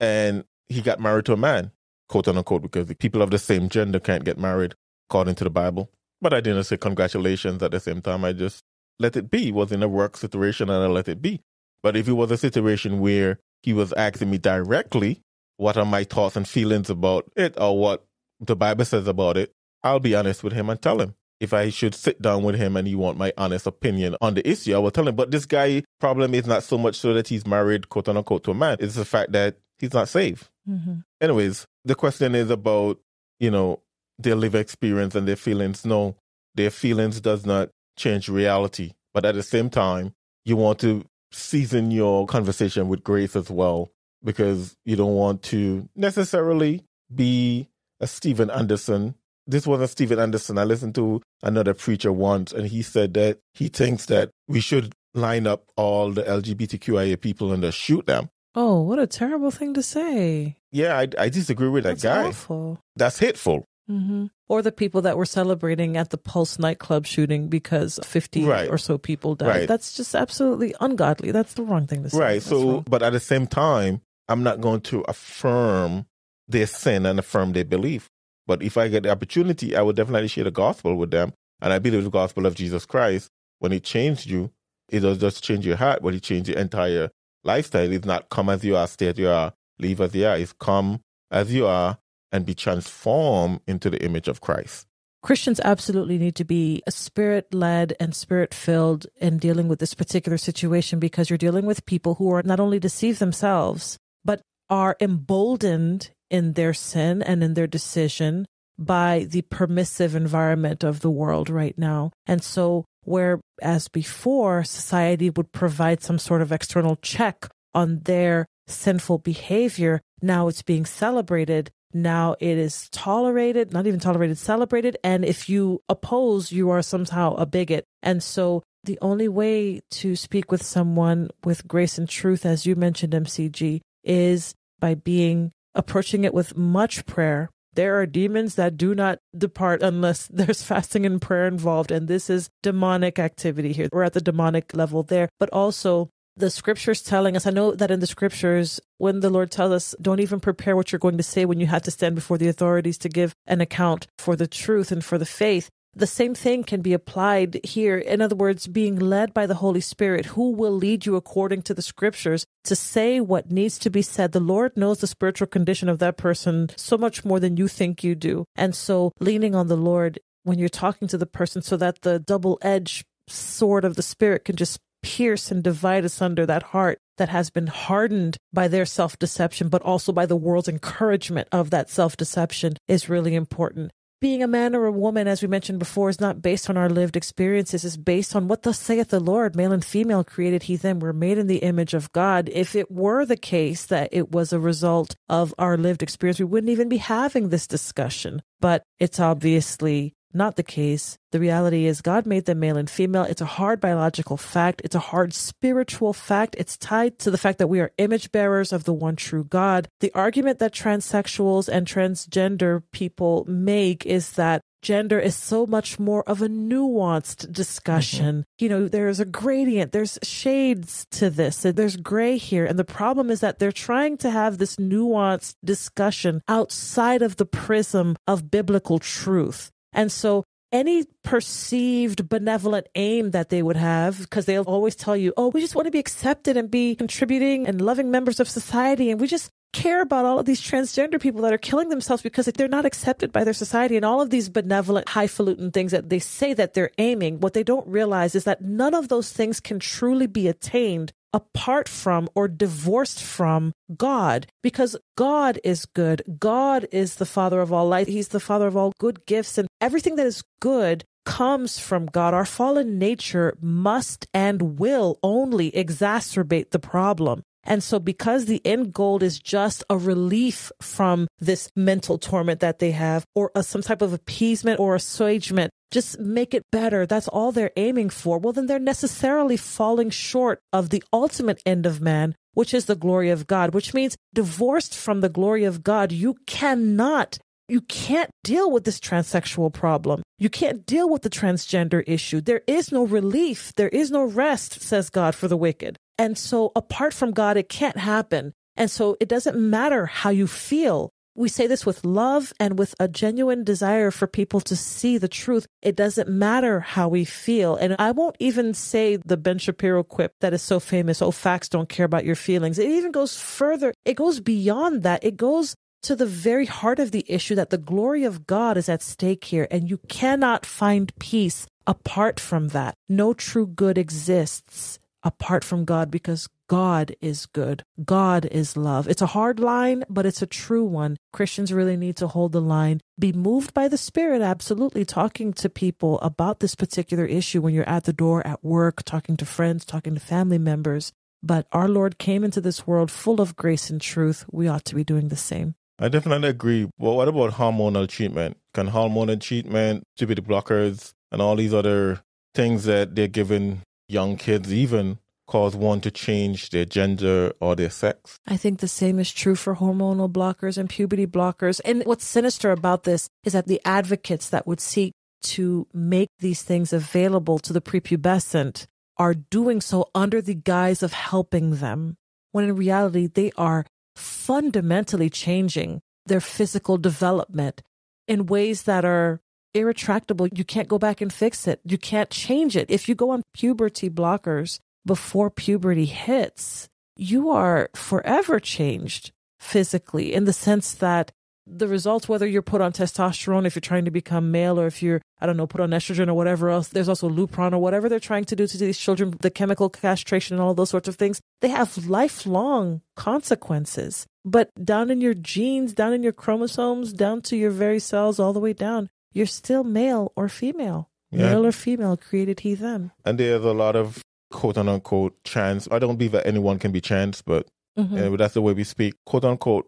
And he got married to a man, quote unquote, because the people of the same gender can't get married according to the Bible. But I didn't say congratulations at the same time. I just let it be. It was in a work situation and I let it be. But if it was a situation where he was asking me directly, what are my thoughts and feelings about it or what the Bible says about it, I'll be honest with him and tell him. If I should sit down with him and he want my honest opinion on the issue, I will tell him. But this guy's problem is not so much so that he's married, quote unquote, to a man. It's the fact that he's not saved. Mm-hmm. Anyways, the question is about, you know, their lived experience and their feelings. No, their feelings does not change reality. But at the same time, you want to season your conversation with grace as well, because you don't want to necessarily be a Steven Anderson. This wasn't Steven Anderson. I listened to another preacher once, and he said that he thinks that we should line up all the L G B T Q I A people and just shoot them. Oh, what a terrible thing to say. Yeah, I, I disagree with that guy. That's awful. That's hateful. Mm-hmm. Or the people that were celebrating at the Pulse nightclub shooting because fifty right. or so people died. Right. That's just absolutely ungodly. That's the wrong thing to say. Right. That's so, wrong. But at the same time, I'm not going to affirm their sin and affirm their belief. But if I get the opportunity, I would definitely share the gospel with them. And I believe the gospel of Jesus Christ, when it changed you, It does just change your heart, but it changes your entire lifestyle. It's not come as you are, stay as you are, leave as you are. It's come as you are and be transformed into the image of Christ. Christians absolutely need to be spirit-led and spirit-filled in dealing with this particular situation, because you're dealing with people who are not only deceived themselves, but are emboldened in their sin and in their decision by the permissive environment of the world right now. And so whereas before society would provide some sort of external check on their sinful behavior, now it's being celebrated. Now it is tolerated, not even tolerated, celebrated. And if you oppose, you are somehow a bigot. And so the only way to speak with someone with grace and truth, as you mentioned, M C G, is by being approaching it with much prayer. There are demons that do not depart unless there's fasting and prayer involved. And this is demonic activity here. We're at the demonic level there, but also the scriptures telling us, I know that in the scriptures, when the Lord tells us, don't even prepare what you're going to say when you have to stand before the authorities to give an account for the truth and for the faith, the same thing can be applied here. In other words, being led by the Holy Spirit, who will lead you according to the scriptures to say what needs to be said. The Lord knows the spiritual condition of that person so much more than you think you do. And so leaning on the Lord when you're talking to the person so that the double-edged sword of the Spirit can just pierce and divide asunder that heart that has been hardened by their self-deception, but also by the world's encouragement of that self-deception, is really important. Being a man or a woman, as we mentioned before, is not based on our lived experiences. It's based on what thus saith the Lord, male and female created he them. We're made in the image of God. If it were the case that it was a result of our lived experience, we wouldn't even be having this discussion. But it's obviously not the case. The reality is God made them male and female. It's a hard biological fact. It's a hard spiritual fact. It's tied to the fact that we are image bearers of the one true God. The argument that transsexuals and transgender people make is that gender is so much more of a nuanced discussion. Mm-hmm. You know, there's a gradient, there's shades to this, there's gray here. And the problem is that they're trying to have this nuanced discussion outside of the prism of biblical truth. And so any perceived benevolent aim that they would have, because they'll always tell you, oh, we just want to be accepted and be contributing and loving members of society. And we just care about all of these transgender people that are killing themselves because they're not accepted by their society, and all of these benevolent, highfalutin things that they say that they're aiming. What they don't realize is that none of those things can truly be attained apart from or divorced from God, because God is good. God is the Father of all light. He's the Father of all good gifts, and everything that is good comes from God. Our fallen nature must and will only exacerbate the problem. And so because the end goal is just a relief from this mental torment that they have, or a, some type of appeasement or assuagement, just make it better, that's all they're aiming for, well, then they're necessarily falling short of the ultimate end of man, which is the glory of God, which means divorced from the glory of God, you cannot, you can't deal with this transsexual problem. You can't deal with the transgender issue. There is no relief. There is no rest, says God, for the wicked. And so apart from God, it can't happen. And so it doesn't matter how you feel. We say this with love and with a genuine desire for people to see the truth. It doesn't matter how we feel. And I won't even say the Ben Shapiro quip that is so famous, oh, facts don't care about your feelings. It even goes further. It goes beyond that. It goes to the very heart of the issue, that the glory of God is at stake here. And you cannot find peace apart from that. No true good exists apart from God, because God is good. God is love. It's a hard line, but it's a true one. Christians really need to hold the line. Be moved by the Spirit, absolutely, talking to people about this particular issue when you're at the door, at work, talking to friends, talking to family members. But our Lord came into this world full of grace and truth. We ought to be doing the same. I definitely agree. Well, what about hormonal treatment? Can hormonal treatment, G P T blockers, and all these other things that they're giving young kids even, cause one to change their gender or their sex? I think the same is true for hormonal blockers and puberty blockers. And what's sinister about this is that the advocates that would seek to make these things available to the prepubescent are doing so under the guise of helping them, when in reality, they are fundamentally changing their physical development in ways that are irretractable. You can't go back and fix it. You can't change it. If you go on puberty blockers before puberty hits, you are forever changed physically, in the sense that the results, whether you're put on testosterone, if you're trying to become male, or if you're, I don't know, put on estrogen or whatever else, there's also Lupron or whatever they're trying to do to these children, the chemical castration and all those sorts of things, they have lifelong consequences. But down in your genes, down in your chromosomes, down to your very cells, all the way down, you're still male or female. Yeah. Male or female, created he them. And there's a lot of quote unquote trans. I don't believe that anyone can be trans, but mm-hmm. you know, that's the way we speak. Quote unquote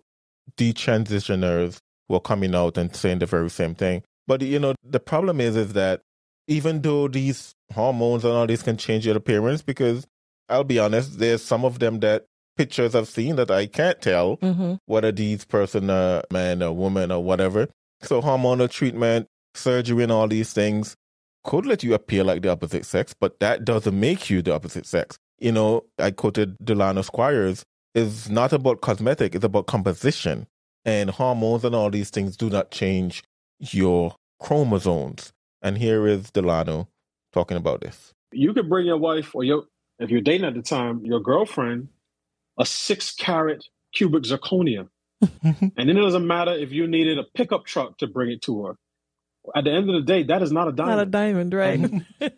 detransitioners were coming out and saying the very same thing. But, you know, the problem is, is that even though these hormones and all these can change your appearance, because I'll be honest, there's some of them that pictures I've seen that I can't tell mm-hmm. whether these person are man or woman or whatever. So hormonal treatment, surgery and all these things could let you appear like the opposite sex, but that doesn't make you the opposite sex. You know, I quoted Delano Squires, it's not about cosmetic, it's about composition. And hormones and all these things do not change your chromosomes. And here is Delano talking about this. You could bring your wife, or your, if you're dating at the time, your girlfriend, a six-carat cubic zirconia. And then it doesn't matter if you needed a pickup truck to bring it to her. At the end of the day, that is not a diamond. Not a diamond, right?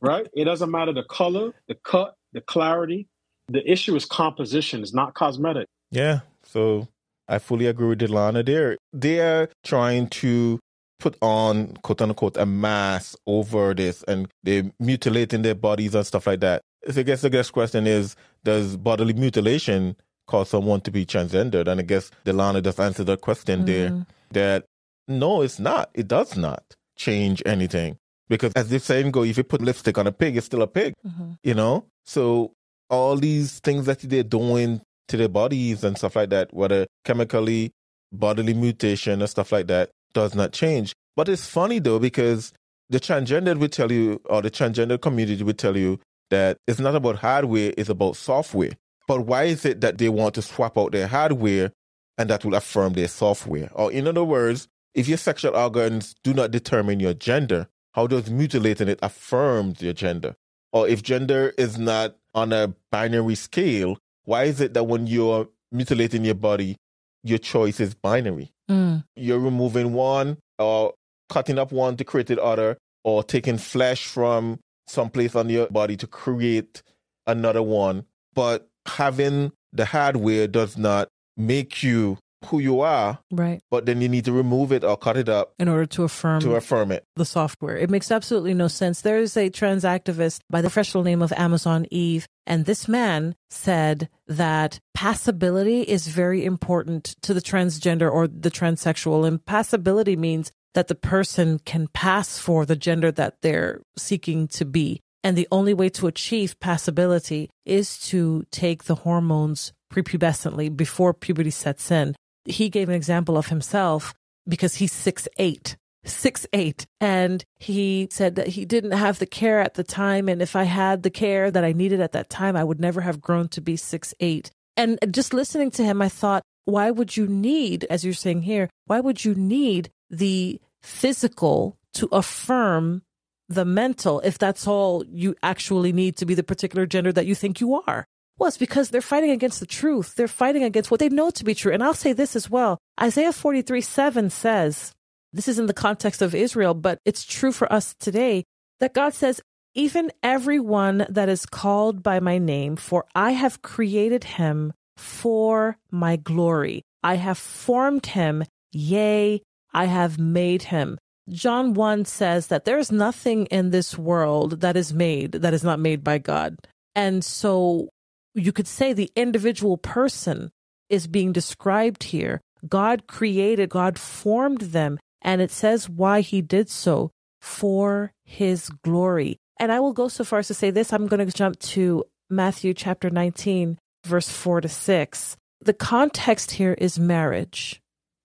Right? It doesn't matter the color, the cut, the clarity. The issue is composition. It's not cosmetic. Yeah. So I fully agree with Delano there. They're trying to put on, quote unquote, a mask over this, and they're mutilating their bodies and stuff like that. So I guess the next question is, does bodily mutilation cause someone to be transgendered? And I guess Delano just answered that question mm. there, that no, it's not. It does not change anything. Because as the saying goes, if you put lipstick on a pig, it's still a pig, mm-hmm. you know? So all these things that they're doing to their bodies and stuff like that, whether chemically, bodily mutation or stuff like that, does not change. But it's funny, though, because the transgendered would tell you, or the transgender community would tell you, that it's not about hardware, it's about software. But why is it that they want to swap out their hardware and that will affirm their software? Or in other words, if your sexual organs do not determine your gender, how does mutilating it affirm your gender? Or if gender is not on a binary scale, why is it that when you're mutilating your body, your choice is binary? Mm. You're removing one, or cutting up one to create the other, or taking flesh from someplace on your body to create another one. But having the hardware does not make you who you are, right? But then you need to remove it or cut it up in order to affirm to affirm it. The software. It makes absolutely no sense. There is a trans activist by the professional name of Amazon Eve, and this man said that passability is very important to the transgender or the transsexual, and passability means that the person can pass for the gender that they're seeking to be. And the only way to achieve passability is to take the hormones prepubescently before puberty sets in. He gave an example of himself because he's six eight, six eight. And he said that he didn't have the care at the time. And if I had the care that I needed at that time, I would never have grown to be six eight. And just listening to him, I thought, why would you need, as you're saying here, why would you need the physical to affirm the mental if that's all you actually need to be the particular gender that you think you are? Well, it's because they're fighting against the truth. They're fighting against what they know to be true. And I'll say this as well. Isaiah forty-three seven says, this is in the context of Israel, but it's true for us today, that God says, even everyone that is called by my name, for I have created him for my glory. I have formed him, yea, I have made him. John one says that there is nothing in this world that is made that is not made by God. And so you could say the individual person is being described here. God created, God formed them. And it says why he did so, for his glory. And I will go so far as to say this. I'm going to jump to Matthew chapter nineteen, verse four to six. The context here is marriage,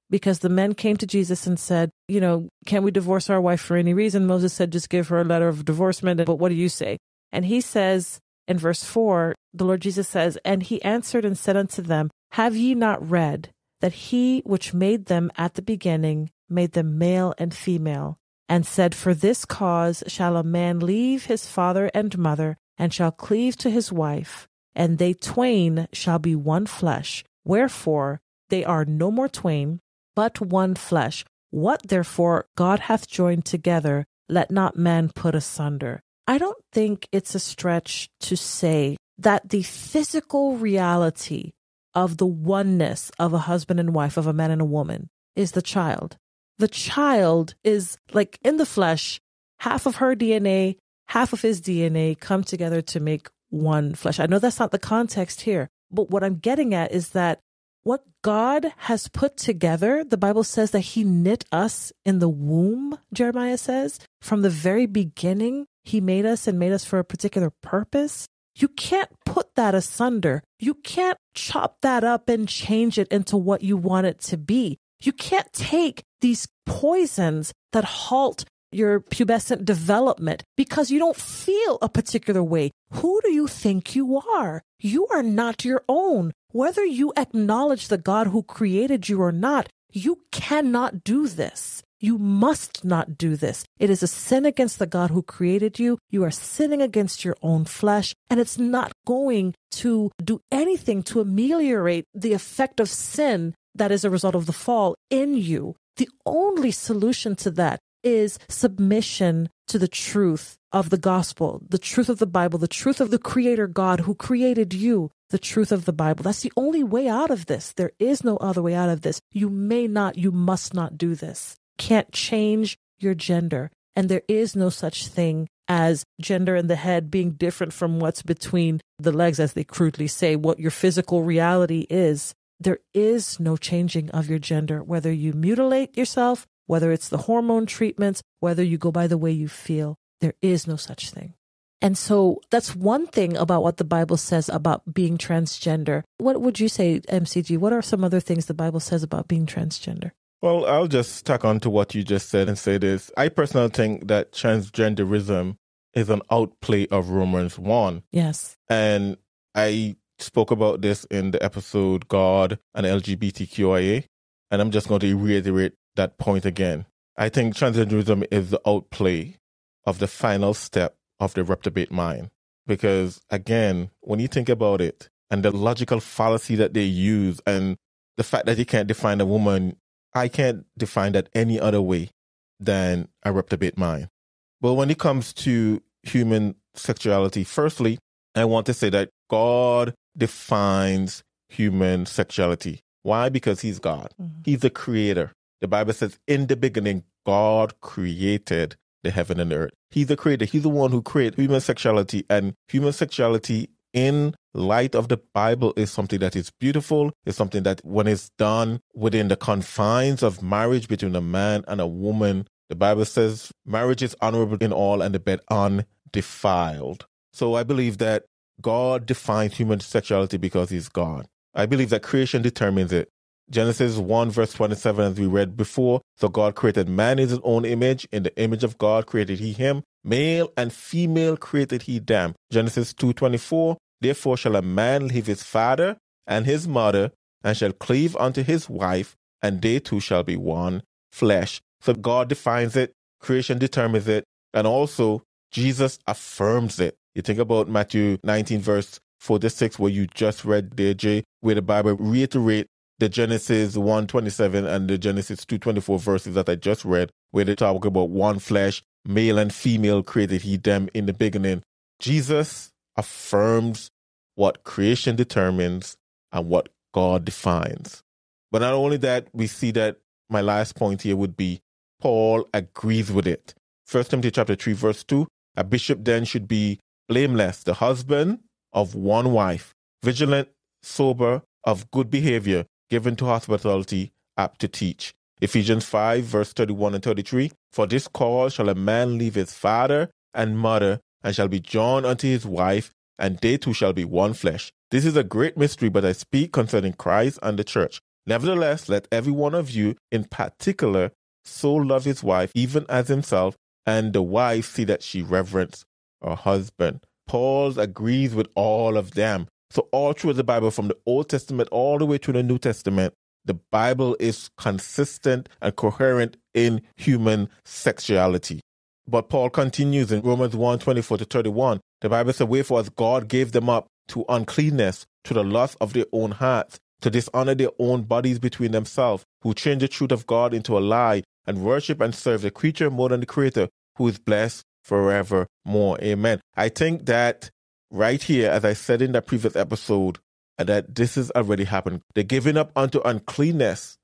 because the men came to Jesus and said, you know, can we divorce our wife for any reason? Moses said, just give her a letter of divorcement. But what do you say? And he says in verse four, the Lord Jesus says, and he answered and said unto them, have ye not read that he which made them at the beginning made them male and female, and said, For this cause shall a man leave his father and mother, and shall cleave to his wife, and they twain shall be one flesh. Wherefore they are no more twain, but one flesh. What therefore God hath joined together, let not man put asunder. I don't think it's a stretch to say that the physical reality of the oneness of a husband and wife, of a man and a woman, is the child. The child is like in the flesh, half of her D N A, half of his D N A come together to make one flesh. I know that's not the context here, but what I'm getting at is that what God has put together, the Bible says that he knit us in the womb, Jeremiah says. From the very beginning, he made us and made us for a particular purpose. You can't put that asunder. You can't chop that up and change it into what you want it to be. You can't take these poisons that halt your pubescent development because you don't feel a particular way. Who do you think you are? You are not your own. Whether you acknowledge the God who created you or not, you cannot do this. You must not do this. It is a sin against the God who created you. You are sinning against your own flesh, and it's not going to do anything to ameliorate the effect of sin that is a result of the fall in you. The only solution to that is submission to the truth of the gospel, the truth of the Bible, the truth of the Creator God who created you, the truth of the Bible. That's the only way out of this. There is no other way out of this. You may not, you must not do this. Can't change your gender. And there is no such thing as gender in the head being different from what's between the legs, as they crudely say, what your physical reality is. There is no changing of your gender, whether you mutilate yourself, whether it's the hormone treatments, whether you go by the way you feel. There is no such thing. And so that's one thing about what the Bible says about being transgender. What would you say, M C G? What are some other things the Bible says about being transgender? Well, I'll just tack on to what you just said and say this. I personally think that transgenderism is an outplay of Romans one. Yes. And I spoke about this in the episode God and L G B T Q I A, and I'm just going to reiterate that point again. I think transgenderism is the outplay of the final step of the reprobate mind. Because, again, when you think about it, and the logical fallacy that they use, and the fact that you can't define a woman, I can't define that any other way than a reprobate mind. But when it comes to human sexuality, firstly, I want to say that God defines human sexuality. Why? Because he's God. Mm-hmm. He's the creator. The Bible says, in the beginning, God created the heaven and the earth. He's the creator. He's the one who created human sexuality. And human sexuality, in light of the Bible, is something that is beautiful. It's something that when it's done within the confines of marriage between a man and a woman, the Bible says marriage is honorable in all and the bed undefiled. So I believe that God defines human sexuality because he's God. I believe that creation determines it. Genesis one verse twenty-seven, as we read before, so God created man in his own image. In the image of God created he him. Male and female created he them. Genesis two twenty-four, therefore shall a man leave his father and his mother, and shall cleave unto his wife, and they two shall be one flesh. So God defines it, creation determines it, and also Jesus affirms it. You think about Matthew nineteen verse forty-six, where you just read there, Jay, where the Bible reiterates the Genesis one twenty-seven and the Genesis two twenty-four verses that I just read, where they talk about one flesh, male and female created he them in the beginning. Jesus affirms what creation determines and what God defines. But not only that, we see that my last point here would be Paul agrees with it. First Timothy chapter three verse two, a bishop then should be blameless, the husband of one wife, vigilant, sober, of good behavior, given to hospitality, apt to teach. Ephesians five, verse thirty-one and thirty-three, for this cause shall a man leave his father and mother, and shall be joined unto his wife, and they two shall be one flesh. This is a great mystery, but I speak concerning Christ and the church. Nevertheless, let every one of you, in particular, so love his wife, even as himself, and the wife see that she reverence her husband. Paul agrees with all of them. So all through the Bible, from the Old Testament all the way through the New Testament, the Bible is consistent and coherent in human sexuality. But Paul continues in Romans one, twenty-four to thirty-one. The Bible says, wherefore as God gave them up to uncleanness, to the lust of their own hearts, to dishonor their own bodies between themselves, who change the truth of God into a lie, and worship and serve the creature more than the creator, who is blessed forevermore. Amen. I think that right here, as I said in that previous episode, that this has already happened. They're giving up unto uncleanness.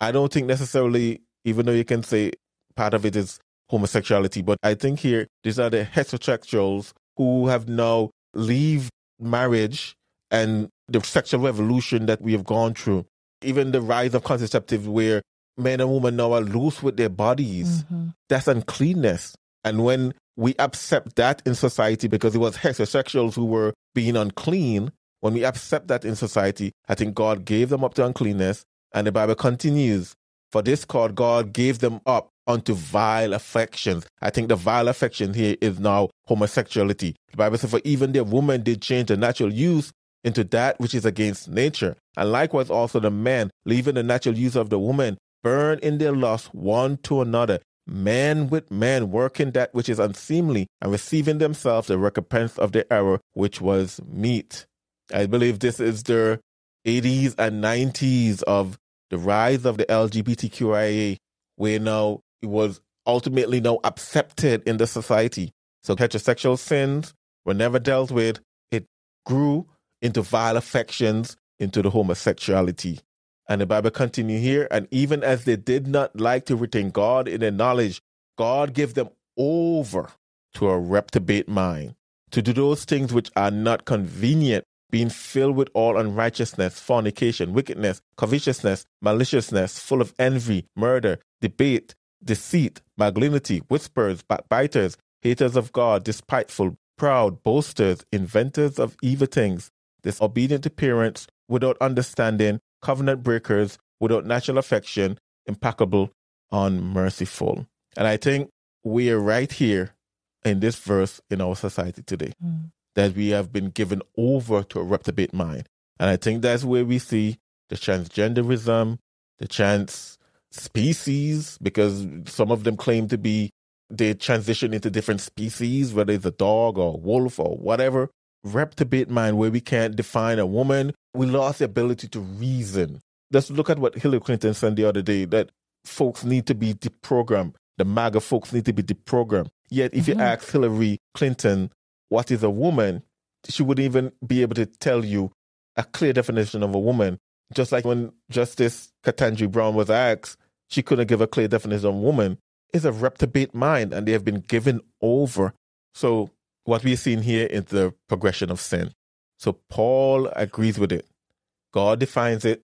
I don't think necessarily, even though you can say part of it is homosexuality, but I think here, these are the heterosexuals who have now leave marriage and the sexual revolution that we have gone through. Even the rise of contraceptives where men and women now are loose with their bodies. Mm-hmm. That's uncleanness. And when we accept that in society, because it was heterosexuals who were being unclean, when we accept that in society, I think God gave them up to uncleanness. And the Bible continues, for this cause God gave them up unto vile affections. I think the vile affection here is now homosexuality. The Bible says, for even their women did change the natural use into that which is against nature. And likewise also the men, leaving the natural use of the woman, burn in their lust one to another, man with man, working that which is unseemly, and receiving themselves the recompense of their error, which was meat. I believe this is the eighties and nineties of the rise of the L G B T Q I A, where now it was ultimately now accepted in the society. So heterosexual sins were never dealt with. It grew into vile affections, into the homosexuality. And the Bible continues here, and even as they did not like to retain God in their knowledge, God gave them over to a reprobate mind, to do those things which are not convenient, being filled with all unrighteousness, fornication, wickedness, covetousness, maliciousness, full of envy, murder, debate, deceit, malignity, whispers, backbiters, haters of God, despiteful, proud, boasters, inventors of evil things, disobedient to parents, without understanding, covenant breakers, without natural affection, implacable, unmerciful. And I think we are right here in this verse in our society today, mm. that we have been given over to a reprobate mind. And I think that's where we see the transgenderism, the trans species, because some of them claim to be, they transition into different species, whether it's a dog or a wolf or whatever. Reprobate mind where we can't define a woman. We lost the ability to reason. Let's look at what Hillary Clinton said the other day, that folks need to be deprogrammed. The MAGA folks need to be deprogrammed. Yet if mm-hmm. you ask Hillary Clinton, what is a woman? She wouldn't even be able to tell you a clear definition of a woman. Just like when Justice Ketanji Brown was asked, she couldn't give a clear definition of a woman. It's a reprobate mind, and they have been given over. So what we're seeing here is the progression of sin. So Paul agrees with it. God defines it.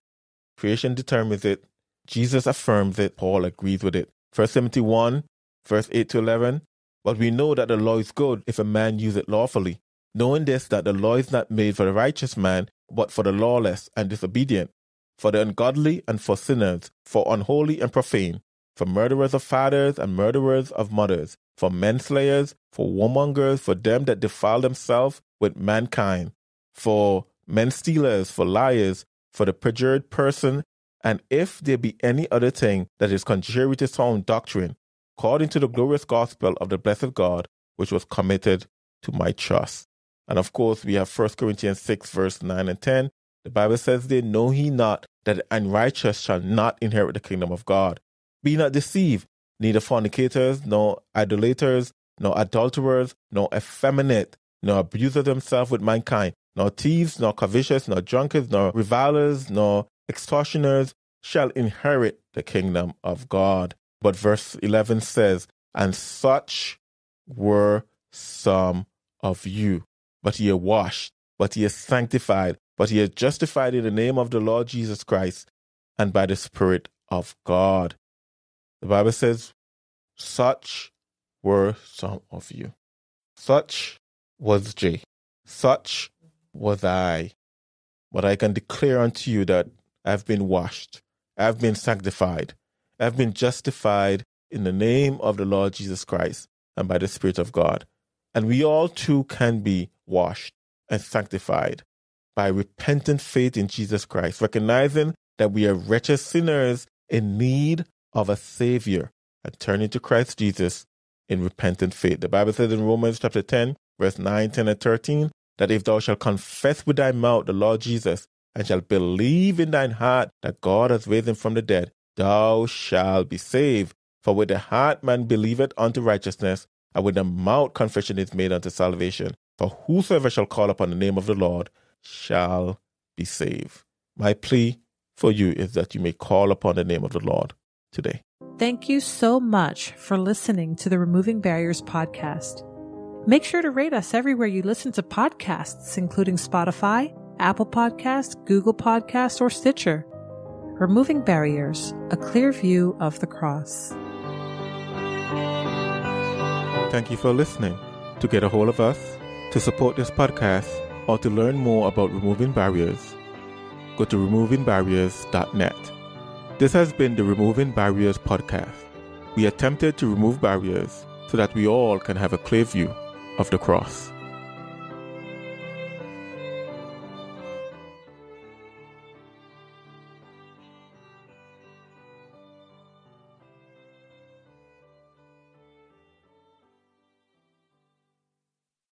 Creation determines it. Jesus affirms it. Paul agrees with it. First Timothy one, verse eight to eleven. But we know that the law is good if a man use it lawfully, knowing this, that the law is not made for the righteous man, but for the lawless and disobedient, for the ungodly and for sinners, for unholy and profane, for murderers of fathers and murderers of mothers, for menslayers, for warmongers, for them that defile themselves with mankind, for men stealers, for liars, for the perjured person, and if there be any other thing that is contrary to sound doctrine, according to the glorious gospel of the blessed God, which was committed to my trust. And of course, we have First Corinthians six, verse nine and ten. The Bible says, they know he not that the unrighteous shall not inherit the kingdom of God. Be not deceived, neither fornicators, nor idolaters, nor adulterers, nor effeminate, nor abusers of themselves with mankind, nor thieves, nor covetous, nor drunkards, nor revilers, nor extortioners shall inherit the kingdom of God. But verse eleven says, and such were some of you, but ye are washed, but ye are sanctified, but ye are justified in the name of the Lord Jesus Christ and by the Spirit of God. The Bible says, such were some of you. Such was Jay. Such was I. But I can declare unto you that I've been washed. I've been sanctified. I've been justified in the name of the Lord Jesus Christ and by the Spirit of God. And we all too can be washed and sanctified by repentant faith in Jesus Christ, recognizing that we are wretched sinners in need of a Savior, and turning to Christ Jesus in repentant faith. The Bible says in Romans chapter ten, verse nine, ten, and thirteen, that if thou shalt confess with thy mouth the Lord Jesus, and shalt believe in thine heart that God hath raised him from the dead, thou shalt be saved. For with the heart man believeth unto righteousness, and with the mouth confession is made unto salvation. For whosoever shall call upon the name of the Lord shall be saved. My plea for you is that you may call upon the name of the Lord today. Thank you so much for listening to the Removing Barriers podcast. Make sure to rate us everywhere you listen to podcasts, including Spotify, Apple Podcasts, Google Podcasts, or Stitcher. Removing Barriers, a clear view of the cross. Thank you for listening. To get a hold of us, to support this podcast, or to learn more about Removing Barriers, go to removing barriers dot net. This has been the Removing Barriers podcast. We attempted to remove barriers so that we all can have a clear view of the cross.